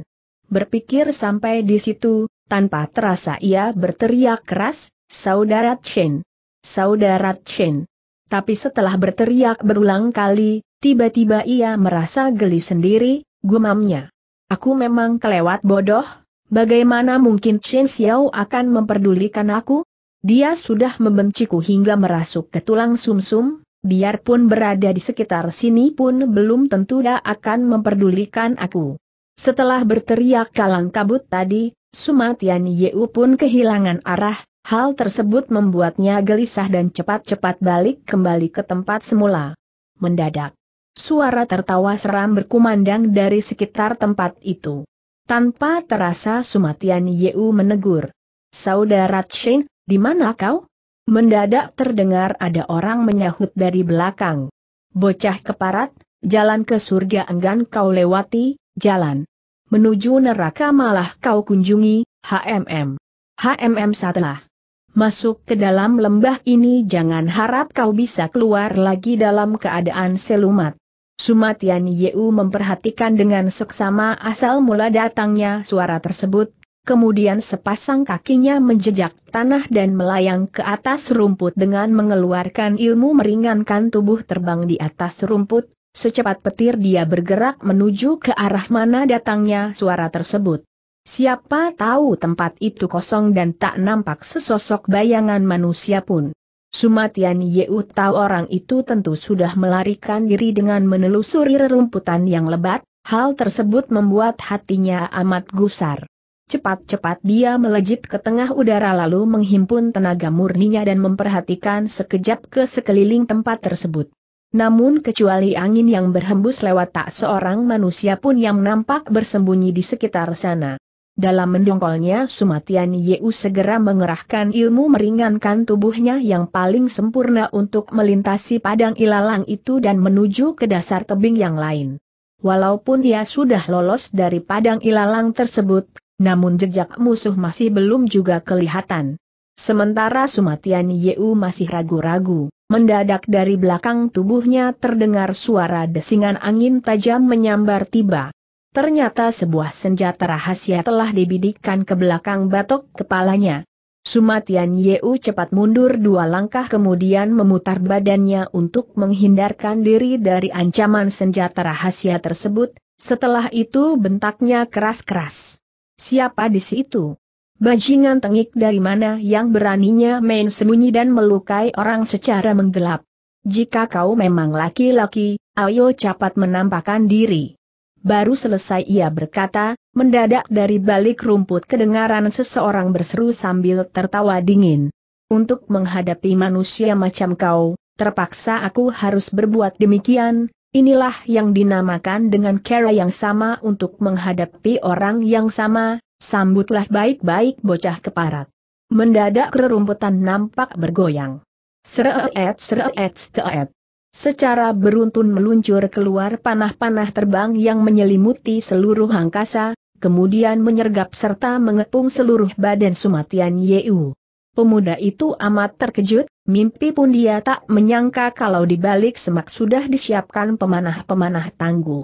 Berpikir sampai di situ, tanpa terasa ia berteriak keras, "Saudara Chen! Saudara Chen!" Tapi setelah berteriak berulang kali, tiba-tiba ia merasa geli sendiri, gumamnya. Aku memang kelewat bodoh, bagaimana mungkin Chen Xiao akan memperdulikan aku? Dia sudah membenciku hingga merasuk ke tulang sumsum, biarpun berada di sekitar sini pun belum tentu dia akan memperdulikan aku. Setelah berteriak kalang kabut tadi, Sumatian Yeu pun kehilangan arah, hal tersebut membuatnya gelisah dan cepat-cepat balik kembali ke tempat semula. Mendadak, suara tertawa seram berkumandang dari sekitar tempat itu. Tanpa terasa Sumatian Yeu menegur, "Saudara Chen, di mana kau?" Mendadak terdengar ada orang menyahut dari belakang, "Bocah keparat, jalan ke surga enggan kau lewati, jalan menuju neraka malah kau kunjungi, HMM. HMM satelah. Masuk ke dalam lembah ini jangan harap kau bisa keluar lagi dalam keadaan selumat." Sumatian Yeu memperhatikan dengan seksama asal mula datangnya suara tersebut, kemudian sepasang kakinya menjejak tanah dan melayang ke atas rumput dengan mengeluarkan ilmu meringankan tubuh terbang di atas rumput. Secepat petir dia bergerak menuju ke arah mana datangnya suara tersebut. Siapa tahu tempat itu kosong dan tak nampak sesosok bayangan manusia pun. Sumatian Yeu tahu orang itu tentu sudah melarikan diri dengan menelusuri rerumputan yang lebat, hal tersebut membuat hatinya amat gusar. Cepat-cepat dia melejit ke tengah udara lalu menghimpun tenaga murninya dan memperhatikan sekejap ke sekeliling tempat tersebut. Namun kecuali angin yang berhembus lewat tak seorang manusia pun yang nampak bersembunyi di sekitar sana. Dalam mendongkolnya Sumatian Yeu segera mengerahkan ilmu meringankan tubuhnya yang paling sempurna untuk melintasi padang ilalang itu dan menuju ke dasar tebing yang lain. Walaupun ia sudah lolos dari padang ilalang tersebut, namun jejak musuh masih belum juga kelihatan. Sementara Sumatian Yeu masih ragu-ragu. Mendadak dari belakang tubuhnya terdengar suara desingan angin tajam menyambar tiba. Ternyata sebuah senjata rahasia telah dibidikkan ke belakang batok kepalanya. Sumatian Yeu cepat mundur dua langkah kemudian memutar badannya untuk menghindarkan diri dari ancaman senjata rahasia tersebut. Setelah itu bentaknya keras-keras. Siapa di situ? Bajingan tengik dari mana yang beraninya main sembunyi dan melukai orang secara menggelap? Jika kau memang laki-laki, ayo cepat menampakkan diri. Baru selesai ia berkata, mendadak dari balik rumput kedengaran seseorang berseru sambil tertawa dingin. Untuk menghadapi manusia macam kau, terpaksa aku harus berbuat demikian, inilah yang dinamakan dengan cara yang sama untuk menghadapi orang yang sama, sambutlah baik-baik bocah keparat. Mendadak rerumputan nampak bergoyang. Seret, seret, seret. Secara beruntun meluncur keluar panah-panah terbang yang menyelimuti seluruh angkasa, kemudian menyergap serta mengepung seluruh badan Sumatian Yeu. Pemuda itu amat terkejut, mimpi pun dia tak menyangka kalau di balik semak sudah disiapkan pemanah-pemanah tangguh.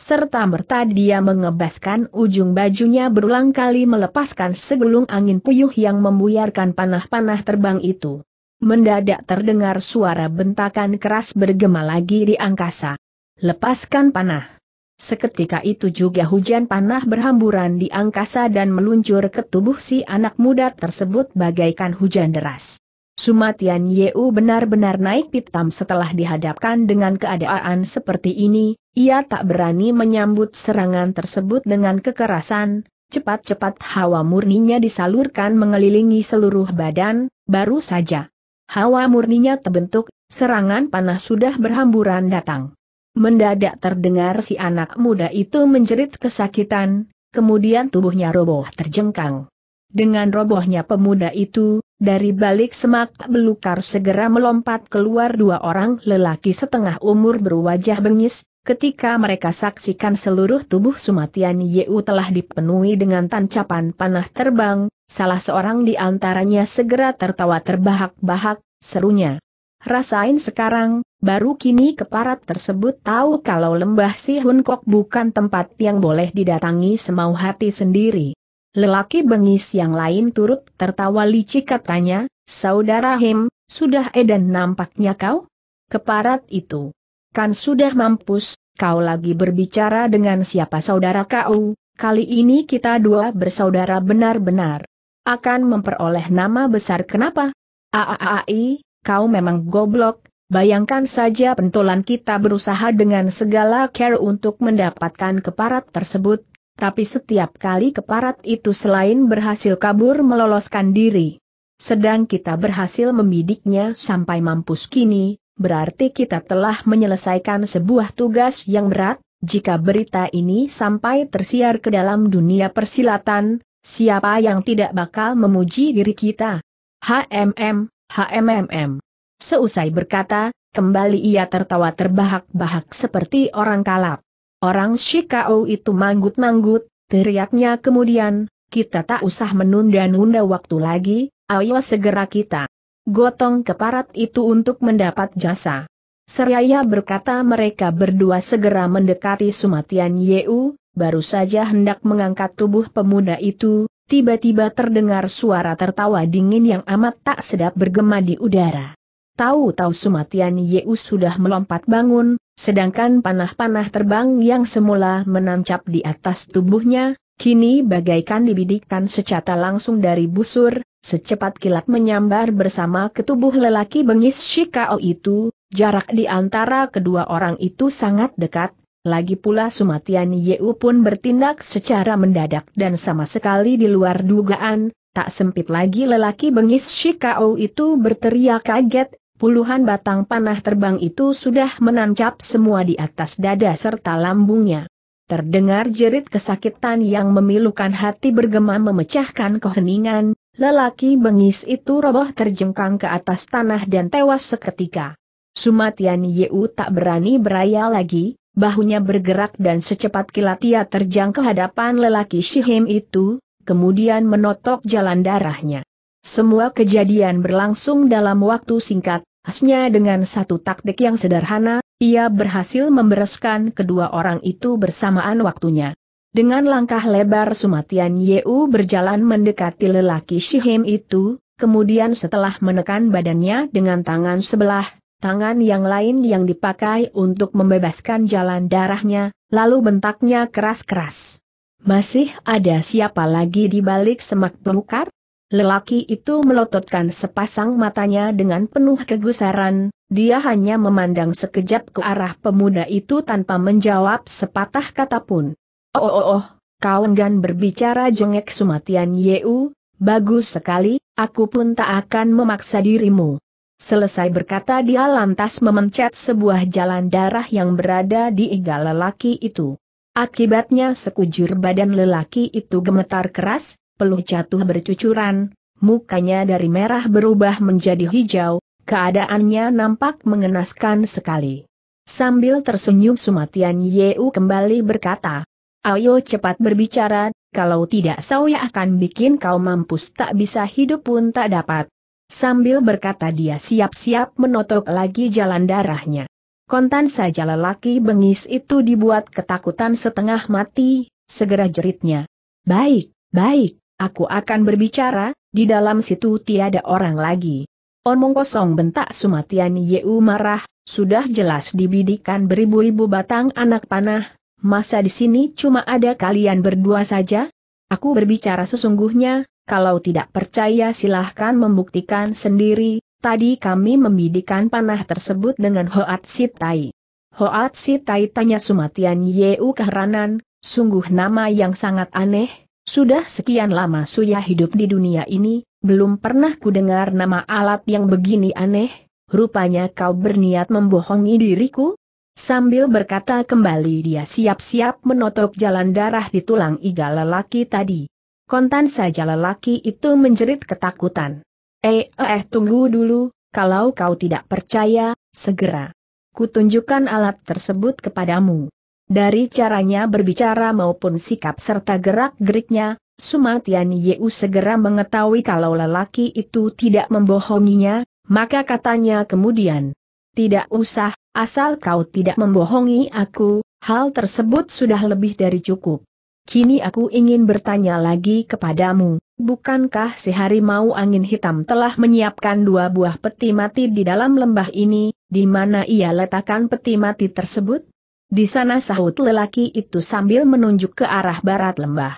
Serta merta dia mengebaskan ujung bajunya berulang kali melepaskan segulung angin puyuh yang membuyarkan panah-panah terbang itu. Mendadak terdengar suara bentakan keras bergema lagi di angkasa. Lepaskan panah. Seketika itu juga hujan panah berhamburan di angkasa dan meluncur ke tubuh si anak muda tersebut bagaikan hujan deras. Sumatian Yeu benar-benar naik pitam setelah dihadapkan dengan keadaan seperti ini, ia tak berani menyambut serangan tersebut dengan kekerasan. Cepat-cepat hawa murninya disalurkan mengelilingi seluruh badan, baru saja hawa murninya terbentuk, serangan panah sudah berhamburan datang. Mendadak terdengar si anak muda itu menjerit kesakitan, kemudian tubuhnya roboh terjengkang. Dengan robohnya pemuda itu, dari balik semak belukar segera melompat keluar dua orang lelaki setengah umur berwajah bengis, ketika mereka saksikan seluruh tubuh Sumatian Yeu telah dipenuhi dengan tancapan panah terbang. Salah seorang di antaranya segera tertawa terbahak-bahak, serunya. Rasain sekarang, baru kini keparat tersebut tahu kalau lembah Si Hun Kok bukan tempat yang boleh didatangi semau hati sendiri. Lelaki bengis yang lain turut tertawa licik katanya, Saudara Him, sudah edan nampaknya kau? Keparat itu. Kan sudah mampus, kau lagi berbicara dengan siapa saudara kau, kali ini kita dua bersaudara benar-benar. Akan memperoleh nama besar kenapa? Aaai, kau memang goblok, bayangkan saja pentolan kita berusaha dengan segala cara untuk mendapatkan keparat tersebut, tapi setiap kali keparat itu selain berhasil kabur meloloskan diri. Sedang kita berhasil membidiknya sampai mampus kini, berarti kita telah menyelesaikan sebuah tugas yang berat, jika berita ini sampai tersiar ke dalam dunia persilatan. Siapa yang tidak bakal memuji diri kita? HMM, HMM. Seusai berkata, kembali ia tertawa terbahak-bahak seperti orang kalap. Orang Shikau itu manggut-manggut, teriaknya kemudian, kita tak usah menunda-nunda waktu lagi, ayo segera kita gotong keparat itu untuk mendapat jasa. Seraya berkata mereka berdua segera mendekati Sumatian Yeu. Baru saja hendak mengangkat tubuh pemuda itu, tiba-tiba terdengar suara tertawa dingin yang amat tak sedap bergema di udara. Tahu-tahu Sumatian Yeu sudah melompat bangun, sedangkan panah-panah terbang yang semula menancap di atas tubuhnya, kini bagaikan dibidikkan secara langsung dari busur, secepat kilat menyambar bersama ke tubuh lelaki bengis Shikao itu, jarak di antara kedua orang itu sangat dekat. Lagi pula Sumatian Yeu pun bertindak secara mendadak dan sama sekali di luar dugaan, tak sempit lagi lelaki bengis Shikao itu berteriak kaget, puluhan batang panah terbang itu sudah menancap semua di atas dada serta lambungnya. Terdengar jerit kesakitan yang memilukan hati bergema memecahkan keheningan, lelaki bengis itu roboh terjengkang ke atas tanah dan tewas seketika. Sumatian Yeu tak berani beraya lagi. Bahunya bergerak dan secepat kilat ia terjang ke hadapan lelaki Shihim itu, kemudian menotok jalan darahnya. Semua kejadian berlangsung dalam waktu singkat, khasnya dengan satu taktik yang sederhana, ia berhasil membereskan kedua orang itu bersamaan waktunya. Dengan langkah lebar Sumatian Yeu berjalan mendekati lelaki Shihim itu, kemudian setelah menekan badannya dengan tangan sebelah, tangan yang lain yang dipakai untuk membebaskan jalan darahnya, lalu bentaknya keras-keras. Masih ada siapa lagi di balik semak belukar? Lelaki itu melototkan sepasang matanya dengan penuh kegusaran, dia hanya memandang sekejap ke arah pemuda itu tanpa menjawab sepatah kata pun. Oh oh oh, kau enggan berbicara, jengek Sumatian Yeu, bagus sekali, aku pun tak akan memaksa dirimu. Selesai berkata dia lantas memencet sebuah jalan darah yang berada di iga lelaki itu. Akibatnya sekujur badan lelaki itu gemetar keras, peluh jatuh bercucuran, mukanya dari merah berubah menjadi hijau, keadaannya nampak mengenaskan sekali. Sambil tersenyum Sumatian Yeu kembali berkata, ayo cepat berbicara, kalau tidak saya akan bikin kau mampus tak bisa hidup pun tak dapat. Sambil berkata dia siap-siap menotok lagi jalan darahnya. Kontan saja lelaki bengis itu dibuat ketakutan setengah mati, segera jeritnya. Baik, baik, aku akan berbicara, di dalam situ tiada orang lagi. Omong kosong, bentak Sumatian Yeu marah, sudah jelas dibidikan beribu-ribu batang anak panah. Masa di sini cuma ada kalian berdua saja? Aku berbicara sesungguhnya, kalau tidak percaya silahkan membuktikan sendiri, tadi kami membidikan panah tersebut dengan Hoat Sit Tai. Hoat Sit Tai, tanya Sumatian Yeu keheranan, sungguh nama yang sangat aneh, sudah sekian lama Suya hidup di dunia ini, belum pernah kudengar nama alat yang begini aneh, rupanya kau berniat membohongi diriku? Sambil berkata kembali dia siap-siap menotok jalan darah di tulang iga lelaki tadi. Kontan saja lelaki itu menjerit ketakutan. Eh eh tunggu dulu, kalau kau tidak percaya, segera kutunjukkan alat tersebut kepadamu. Dari caranya berbicara maupun sikap serta gerak-geriknya, Sumatian Yeu segera mengetahui kalau lelaki itu tidak membohonginya, maka katanya kemudian, tidak usah, asal kau tidak membohongi aku, hal tersebut sudah lebih dari cukup. Kini aku ingin bertanya lagi kepadamu, bukankah si harimau angin hitam telah menyiapkan dua buah peti mati di dalam lembah ini, di mana ia letakkan peti mati tersebut? Di sana, sahut lelaki itu sambil menunjuk ke arah barat lembah.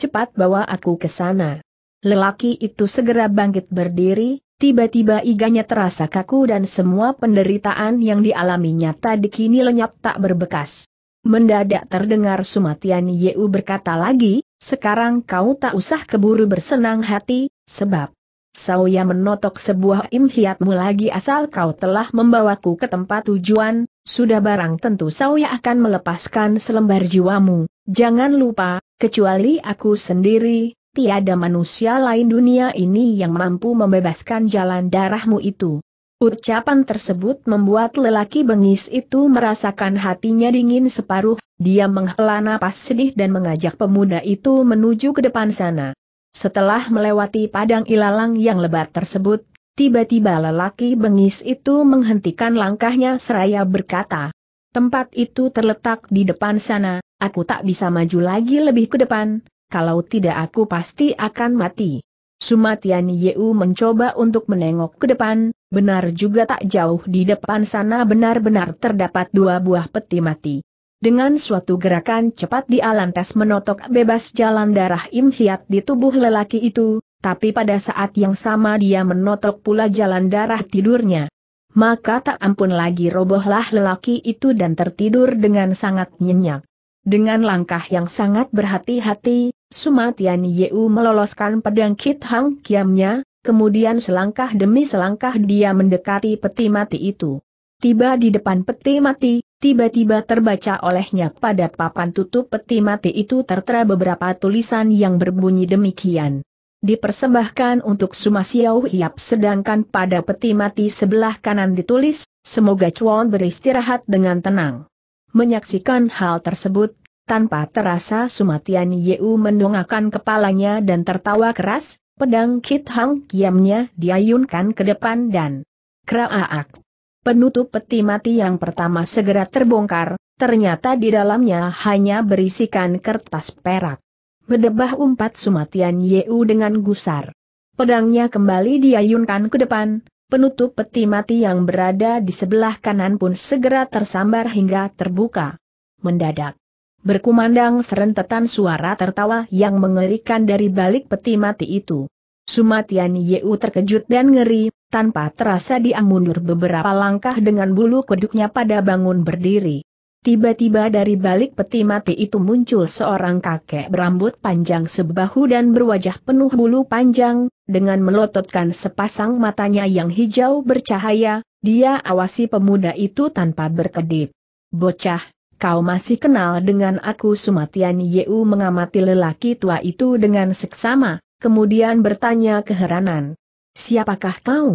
Cepat bawa aku ke sana. Lelaki itu segera bangkit berdiri. Tiba-tiba iganya terasa kaku dan semua penderitaan yang dialaminya tadi kini lenyap tak berbekas. Mendadak terdengar Sumatian Yeu berkata lagi, sekarang kau tak usah keburu bersenang hati, sebab saya menotok sebuah imhiatmu lagi, asal kau telah membawaku ke tempat tujuan, sudah barang tentu saya akan melepaskan selembar jiwamu, jangan lupa, kecuali aku sendiri. Tiada manusia lain dunia ini yang mampu membebaskan jalan darahmu itu. Ucapan tersebut membuat lelaki bengis itu merasakan hatinya dingin separuh, dia menghela napas sedih dan mengajak pemuda itu menuju ke depan sana. Setelah melewati padang ilalang yang lebat tersebut, tiba-tiba lelaki bengis itu menghentikan langkahnya seraya berkata, tempat itu terletak di depan sana, aku tak bisa maju lagi lebih ke depan. Kalau tidak aku pasti akan mati. Sumatian Yeu mencoba untuk menengok ke depan, benar juga tak jauh di depan sana benar-benar terdapat dua buah peti mati. Dengan suatu gerakan cepat dia lantas menotok bebas jalan darah imhiat di tubuh lelaki itu, tapi pada saat yang sama dia menotok pula jalan darah tidurnya. Maka tak ampun lagi robohlah lelaki itu dan tertidur dengan sangat nyenyak. Dengan langkah yang sangat berhati-hati, Sumatian Yeu meloloskan pedang Kit Hang Kiamnya, kemudian selangkah demi selangkah dia mendekati peti mati itu. Tiba di depan peti mati, tiba-tiba terbaca olehnya pada papan tutup peti mati itu tertera beberapa tulisan yang berbunyi demikian. Dipersembahkan untuk Sumasiau Hiap, sedangkan pada peti mati sebelah kanan ditulis, semoga Cuan beristirahat dengan tenang. Menyaksikan hal tersebut, tanpa terasa Sumatian Yeu mendongakkan kepalanya dan tertawa keras, pedang Kit Hang Kiamnya diayunkan ke depan dan kraak. Penutup peti mati yang pertama segera terbongkar, Ternyata di dalamnya hanya berisikan kertas perak. Bedebah umpat Sumatian Yeu dengan gusar. Pedangnya kembali diayunkan ke depan, penutup peti mati yang berada di sebelah kanan pun segera tersambar hingga terbuka. Mendadak, berkumandang serentetan suara tertawa yang mengerikan dari balik peti mati itu. Sumatian Yeu terkejut dan ngeri, tanpa terasa dia mundur beberapa langkah dengan bulu kuduknya pada bangun berdiri. Tiba-tiba dari balik peti mati itu muncul seorang kakek berambut panjang sebahu dan berwajah penuh bulu panjang, dengan melototkan sepasang matanya yang hijau bercahaya, dia awasi pemuda itu tanpa berkedip. "Bocah, kau masih kenal dengan aku?" Sumatian Yeu mengamati lelaki tua itu dengan seksama, kemudian bertanya keheranan. "Siapakah kau?"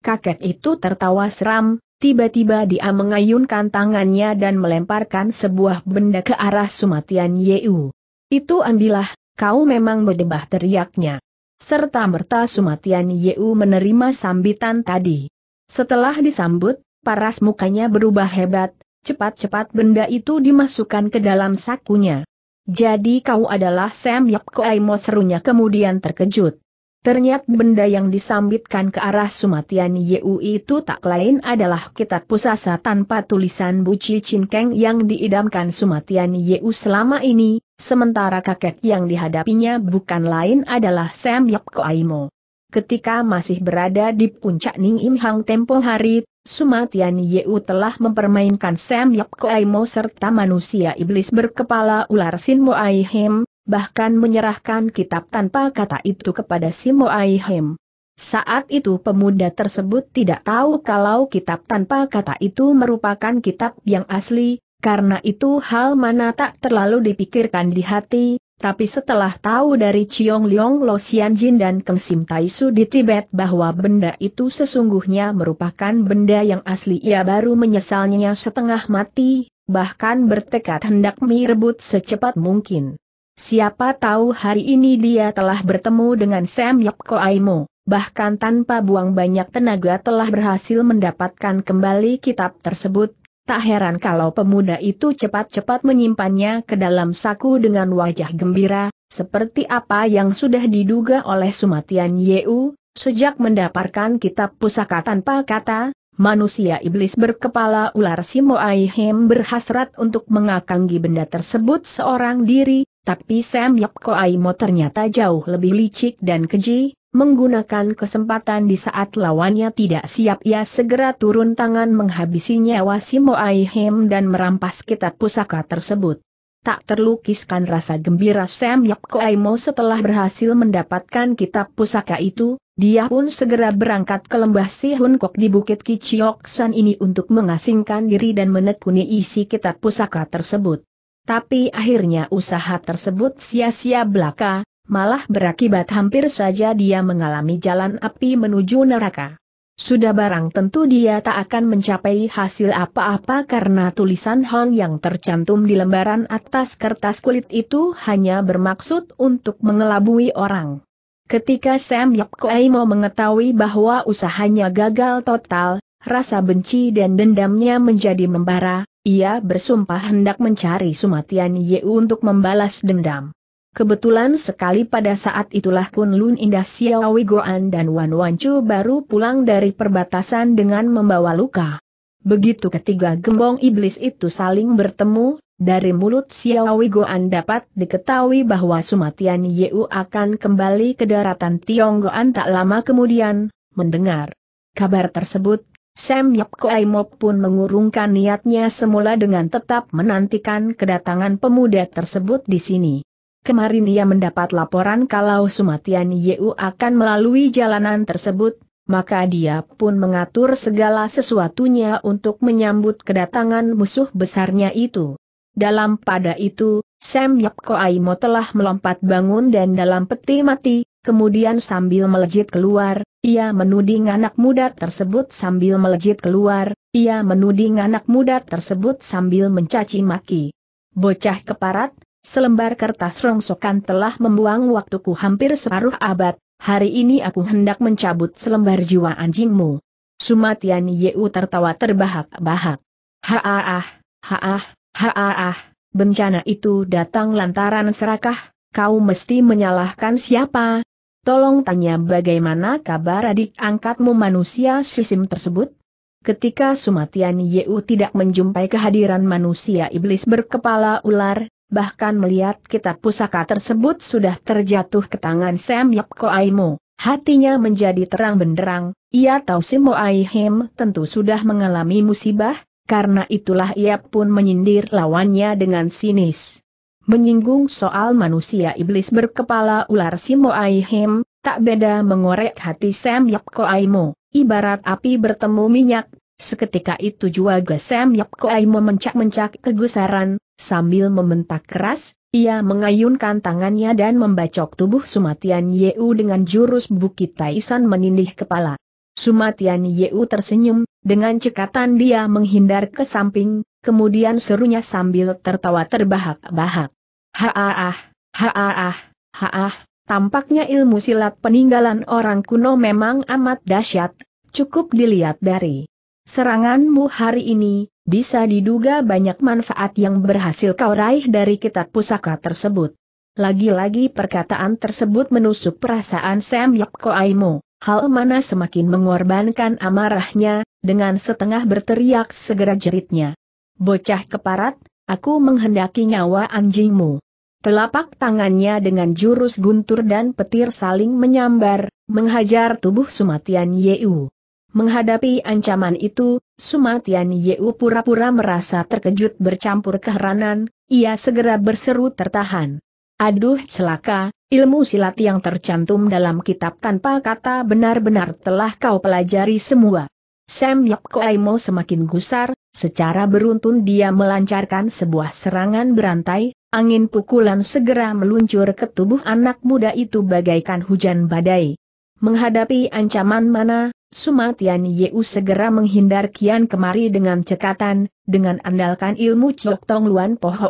Kakek itu tertawa seram. Tiba-tiba dia mengayunkan tangannya dan melemparkan sebuah benda ke arah Sumatian Yeu. "Itu ambillah, kau memang berdebah," teriaknya. Serta merta Sumatian Yeu menerima sambitan tadi. Setelah disambut, paras mukanya berubah hebat, cepat-cepat benda itu dimasukkan ke dalam sakunya. "Jadi kau adalah Sam Yap Koai Mo?" serunya kemudian terkejut. Ternyata benda yang disambitkan ke arah Sumatian Yeu itu tak lain adalah kitab pusaka tanpa tulisan Buci Cinkeng yang diidamkan Sumatian Yeu selama ini, sementara kakek yang dihadapinya bukan lain adalah Sam Yap Koai Mo. Ketika masih berada di puncak Ning Im Hang tempo hari, Sumatian Yeu telah mempermainkan Sam Yap Koai Mo serta manusia iblis berkepala ular Si Mo Ai Hiam, bahkan menyerahkan kitab tanpa kata itu kepada Si Mo Ai Hiam. Saat itu pemuda tersebut tidak tahu kalau kitab tanpa kata itu merupakan kitab yang asli, karena itu hal mana tak terlalu dipikirkan di hati, tapi setelah tahu dari Chiong Liong Lo Sian Jin dan Keng Sim Tai Su di Tibet bahwa benda itu sesungguhnya merupakan benda yang asli, ia baru menyesalnya setengah mati, bahkan bertekad hendak merebut secepat mungkin. Siapa tahu hari ini dia telah bertemu dengan Sam Yap Koai Mo, bahkan tanpa buang banyak tenaga telah berhasil mendapatkan kembali kitab tersebut. Tak heran kalau pemuda itu cepat-cepat menyimpannya ke dalam saku dengan wajah gembira, seperti apa yang sudah diduga oleh Sumatian Yeu. Sejak mendapatkan kitab pusaka tanpa kata, manusia iblis berkepala ular Si Mo Ai Hiam berhasrat untuk mengakanggi benda tersebut seorang diri. Tapi Sam Yap Koai Mo ternyata jauh lebih licik dan keji, menggunakan kesempatan di saat lawannya tidak siap ia segera turun tangan menghabisi nyawa Si Mo Ai Hiam dan merampas kitab pusaka tersebut. Tak terlukiskan rasa gembira Sam Yap Koai Mo setelah berhasil mendapatkan kitab pusaka itu, dia pun segera berangkat ke lembah Si Hun Kok di Bukit Kiciok San ini untuk mengasingkan diri dan menekuni isi kitab pusaka tersebut. Tapi akhirnya usaha tersebut sia-sia belaka, malah berakibat hampir saja dia mengalami jalan api menuju neraka. Sudah barang tentu dia tak akan mencapai hasil apa-apa karena tulisan Hong yang tercantum di lembaran atas kertas kulit itu hanya bermaksud untuk mengelabui orang. Ketika Sam Yap Koai Mo mengetahui bahwa usahanya gagal total, rasa benci dan dendamnya menjadi membara. Ia bersumpah hendak mencari Sumatian Yeu untuk membalas dendam. Kebetulan sekali pada saat itulah Kun Lun Indah Xiaowi Goan dan Wan Wan Chu baru pulang dari perbatasan dengan membawa luka. Begitu ketiga gembong iblis itu saling bertemu, dari mulut Xiaowi Goan dapat diketahui bahwa Sumatian Yeu akan kembali ke daratan Tionggoan tak lama kemudian. Mendengar kabar tersebut, Sam Yap Koai Mo pun mengurungkan niatnya semula dengan tetap menantikan kedatangan pemuda tersebut di sini. Kemarin ia mendapat laporan kalau Sumatian Yeu akan melalui jalanan tersebut, maka dia pun mengatur segala sesuatunya untuk menyambut kedatangan musuh besarnya itu. Dalam pada itu, Sam Yap Koai Mo telah melompat bangun dan dalam peti mati, kemudian sambil melejit keluar, ia menuding anak muda tersebut sambil melejit keluar, ia menuding anak muda tersebut sambil mencaci maki. "Bocah keparat, selembar kertas rongsokan telah membuang waktuku hampir separuh abad, hari ini aku hendak mencabut selembar jiwa anjingmu." Sumatian Yeu tertawa terbahak-bahak. "Haah, haah, Haah, bencana itu datang lantaran serakah, kau mesti menyalahkan siapa? Tolong tanya bagaimana kabar adik angkatmu manusia sisim tersebut? Ketika Sumatian Yeu tidak menjumpai kehadiran manusia iblis berkepala ular, bahkan melihat kitab pusaka tersebut sudah terjatuh ke tangan Sam Yap Koai Mo, hatinya menjadi terang benderang. Ia tahu Si Mo Ai Hiam tentu sudah mengalami musibah, karena itulah ia pun menyindir lawannya dengan sinis. Menyinggung soal manusia iblis berkepala ular Si Mo Ai Hiam, tak beda mengorek hati Sam Yap Koai Mo. Ibarat api bertemu minyak, seketika itu juga Sam Yap Koai Mo mencak-mencak kegusaran, sambil membentak keras, ia mengayunkan tangannya dan membacok tubuh Sumatian Yeu dengan jurus Bukit Taisan menindih kepala. Sumatian Yeu tersenyum, dengan cekatan dia menghindar ke samping, kemudian serunya sambil tertawa terbahak-bahak. Haaah, haaah, haaah, tampaknya ilmu silat peninggalan orang kuno memang amat dahsyat, cukup dilihat dari seranganmu hari ini, bisa diduga banyak manfaat yang berhasil kau raih dari kitab pusaka tersebut. Lagi-lagi perkataan tersebut menusuk perasaan Sam Yap Koai Mo. Hal mana semakin mengorbankan amarahnya, dengan setengah berteriak segera jeritnya. Bocah keparat, aku menghendaki nyawa anjingmu. Telapak tangannya dengan jurus guntur dan petir saling menyambar, menghajar tubuh Sumatian Yeu. Menghadapi ancaman itu, Sumatian Yeu pura-pura merasa terkejut bercampur keheranan, ia segera berseru tertahan. Aduh celaka, ilmu silat yang tercantum dalam kitab tanpa kata benar-benar telah kau pelajari semua. Sam Yap Koai Mo semakin gusar, secara beruntun dia melancarkan sebuah serangan berantai, angin pukulan segera meluncur ke tubuh anak muda itu bagaikan hujan badai. Menghadapi ancaman mana, Sumatian Yeu segera menghindar kian kemari dengan cekatan, dengan andalkan ilmu Ciok Tiong Luan Poh.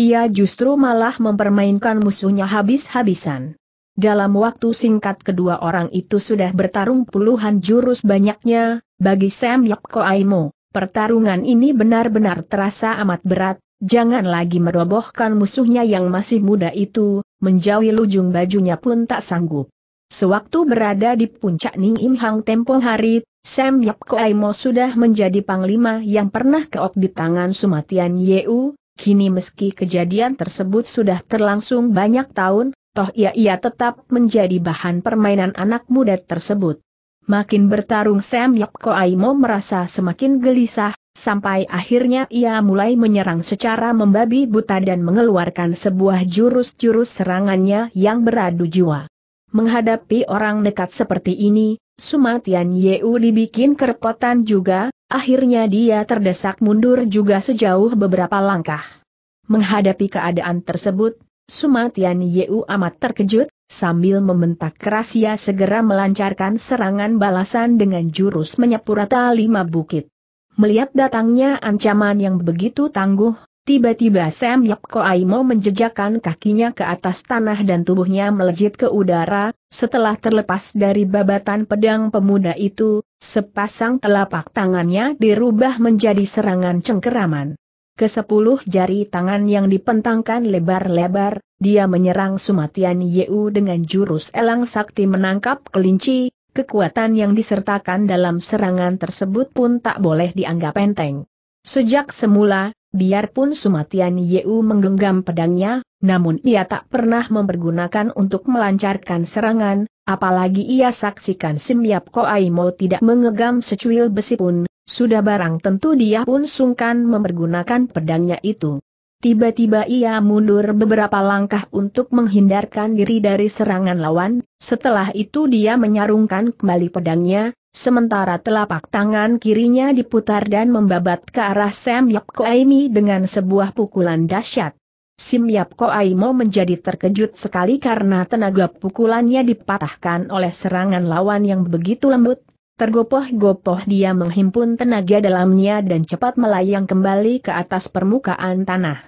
Ia justru malah mempermainkan musuhnya habis-habisan. Dalam waktu singkat kedua orang itu sudah bertarung puluhan jurus banyaknya, bagi Sam Yap Koai Mo, pertarungan ini benar-benar terasa amat berat, jangan lagi merobohkan musuhnya yang masih muda itu, menjauhi ujung bajunya pun tak sanggup. Sewaktu berada di puncak Ning Im Hang tempo hari, Sam Yap Koai Mo sudah menjadi panglima yang pernah keok di tangan Sumatian Yeu. Kini meski kejadian tersebut sudah terlangsung banyak tahun, toh ia, ia tetap menjadi bahan permainan anak muda tersebut. Makin bertarung Sam Yap Koai Mo merasa semakin gelisah, sampai akhirnya ia mulai menyerang secara membabi buta dan mengeluarkan sebuah jurus-jurus serangannya yang beradu jiwa. Menghadapi orang dekat seperti ini, Sumatian Yeu dibikin kerepotan juga. Akhirnya dia terdesak mundur juga sejauh beberapa langkah. Menghadapi keadaan tersebut, Sumatian Yeu amat terkejut, sambil membentak keras ia segera melancarkan serangan balasan dengan jurus menyapu rata lima bukit. Melihat datangnya ancaman yang begitu tangguh, tiba-tiba Sam Yap Koai Mo menjejakkan kakinya ke atas tanah dan tubuhnya melejit ke udara. Setelah terlepas dari babatan pedang pemuda itu, sepasang telapak tangannya dirubah menjadi serangan cengkeraman. Kesepuluh jari tangan yang dipentangkan lebar-lebar, dia menyerang Sumatian Yeu dengan jurus elang sakti menangkap kelinci. Kekuatan yang disertakan dalam serangan tersebut pun tak boleh dianggap enteng. Sejak semula, biarpun Sumatian Yeu menggenggam pedangnya, namun ia tak pernah mempergunakan untuk melancarkan serangan, apalagi ia saksikan Sam Yap Koai Mo tidak mengegam secuil besi pun, sudah barang tentu dia pun sungkan mempergunakan pedangnya itu. Tiba-tiba ia mundur beberapa langkah untuk menghindarkan diri dari serangan lawan, setelah itu dia menyarungkan kembali pedangnya. Sementara telapak tangan kirinya diputar dan membabat ke arah Sam Yap Koai Mo dengan sebuah pukulan dahsyat. Sam Yap Koai Mo menjadi terkejut sekali karena tenaga pukulannya dipatahkan oleh serangan lawan yang begitu lembut. Tergopoh-gopoh dia menghimpun tenaga dalamnya dan cepat melayang kembali ke atas permukaan tanah.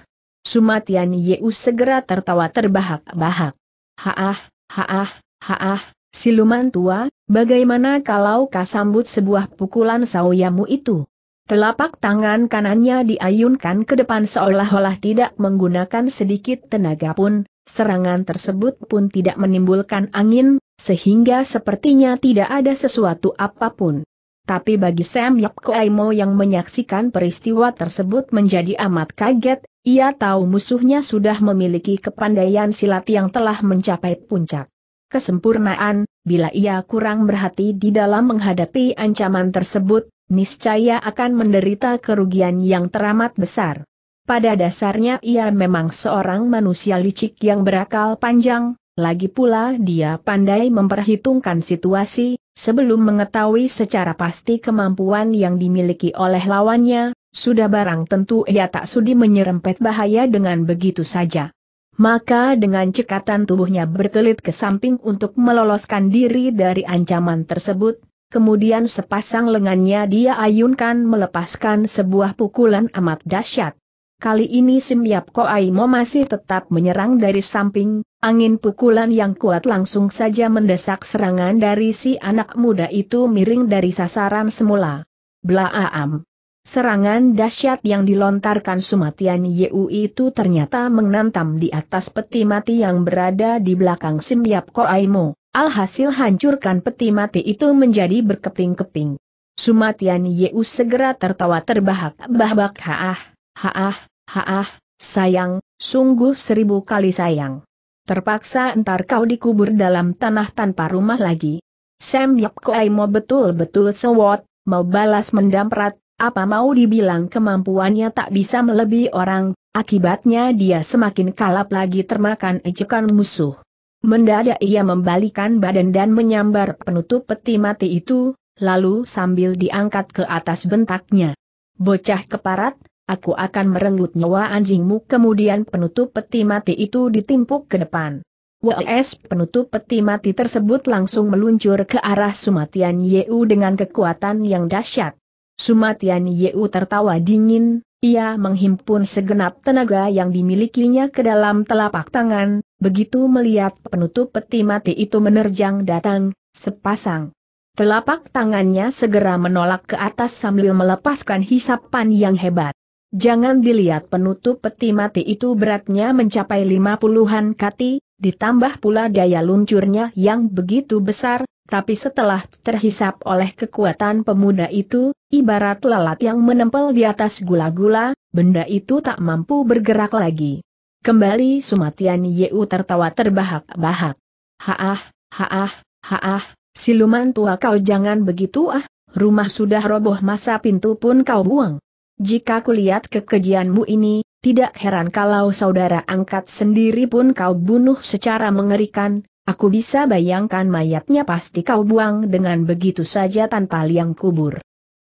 Sumatian Yeu segera tertawa terbahak-bahak. Haah, haah, haah. Siluman tua, bagaimana kalau kau sambut sebuah pukulan saoyamu itu? Telapak tangan kanannya diayunkan ke depan seolah-olah tidak menggunakan sedikit tenaga pun, serangan tersebut pun tidak menimbulkan angin, sehingga sepertinya tidak ada sesuatu apapun. Tapi bagi Sam Yap Koai Mo yang menyaksikan peristiwa tersebut menjadi amat kaget, ia tahu musuhnya sudah memiliki kepandaian silat yang telah mencapai puncak kesempurnaan, bila ia kurang berhati di dalam menghadapi ancaman tersebut, niscaya akan menderita kerugian yang teramat besar. Pada dasarnya ia memang seorang manusia licik yang berakal panjang, lagi pula dia pandai memperhitungkan situasi. Sebelum mengetahui secara pasti kemampuan yang dimiliki oleh lawannya, sudah barang tentu ia tak sudi menyerempet bahaya dengan begitu saja. Maka dengan cekatan tubuhnya berkelit ke samping untuk meloloskan diri dari ancaman tersebut, kemudian sepasang lengannya dia ayunkan melepaskan sebuah pukulan amat dahsyat. Kali ini Sam Yap Koai Mo masih tetap menyerang dari samping, angin pukulan yang kuat langsung saja mendesak serangan dari si anak muda itu miring dari sasaran semula. Blaam! Serangan dahsyat yang dilontarkan Sumatian Yeu itu ternyata mengentam di atas peti mati yang berada di belakang Sam Yap Koai Mo, alhasil hancurkan peti mati itu menjadi berkeping-keping. Sumatian Yeu segera tertawa terbahak-bahak, haah, haah. Haah, sayang, sungguh seribu kali sayang. Terpaksa entar kau dikubur dalam tanah tanpa rumah lagi. Sam Yap Koai Mo betul-betul sewot, mau balas mendamprat, apa mau dibilang kemampuannya tak bisa melebihi orang, akibatnya dia semakin kalap lagi termakan ejekan musuh. Mendadak ia membalikan badan dan menyambar penutup peti mati itu, lalu sambil diangkat ke atas bentaknya. Bocah keparat! Aku akan merenggut nyawa anjingmu. Kemudian penutup peti mati itu ditimpuk ke depan. Wes, penutup peti mati tersebut langsung meluncur ke arah Sumatian Yeu dengan kekuatan yang dahsyat. Sumatian Yeu tertawa dingin, ia menghimpun segenap tenaga yang dimilikinya ke dalam telapak tangan, begitu melihat penutup peti mati itu menerjang datang, sepasang telapak tangannya segera menolak ke atas sambil melepaskan hisapan yang hebat. Jangan dilihat penutup peti mati itu beratnya mencapai lima puluhan kati, ditambah pula daya luncurnya yang begitu besar, tapi setelah terhisap oleh kekuatan pemuda itu, ibarat lalat yang menempel di atas gula-gula, benda itu tak mampu bergerak lagi. Kembali Sumatian Yeu tertawa terbahak-bahak. Haah, haah, haah, siluman tua kau jangan begitu ah, rumah sudah roboh masa pintu pun kau buang. Jika kulihat kekejianmu ini, tidak heran kalau saudara angkat sendiri pun kau bunuh secara mengerikan, aku bisa bayangkan mayatnya pasti kau buang dengan begitu saja tanpa liang kubur.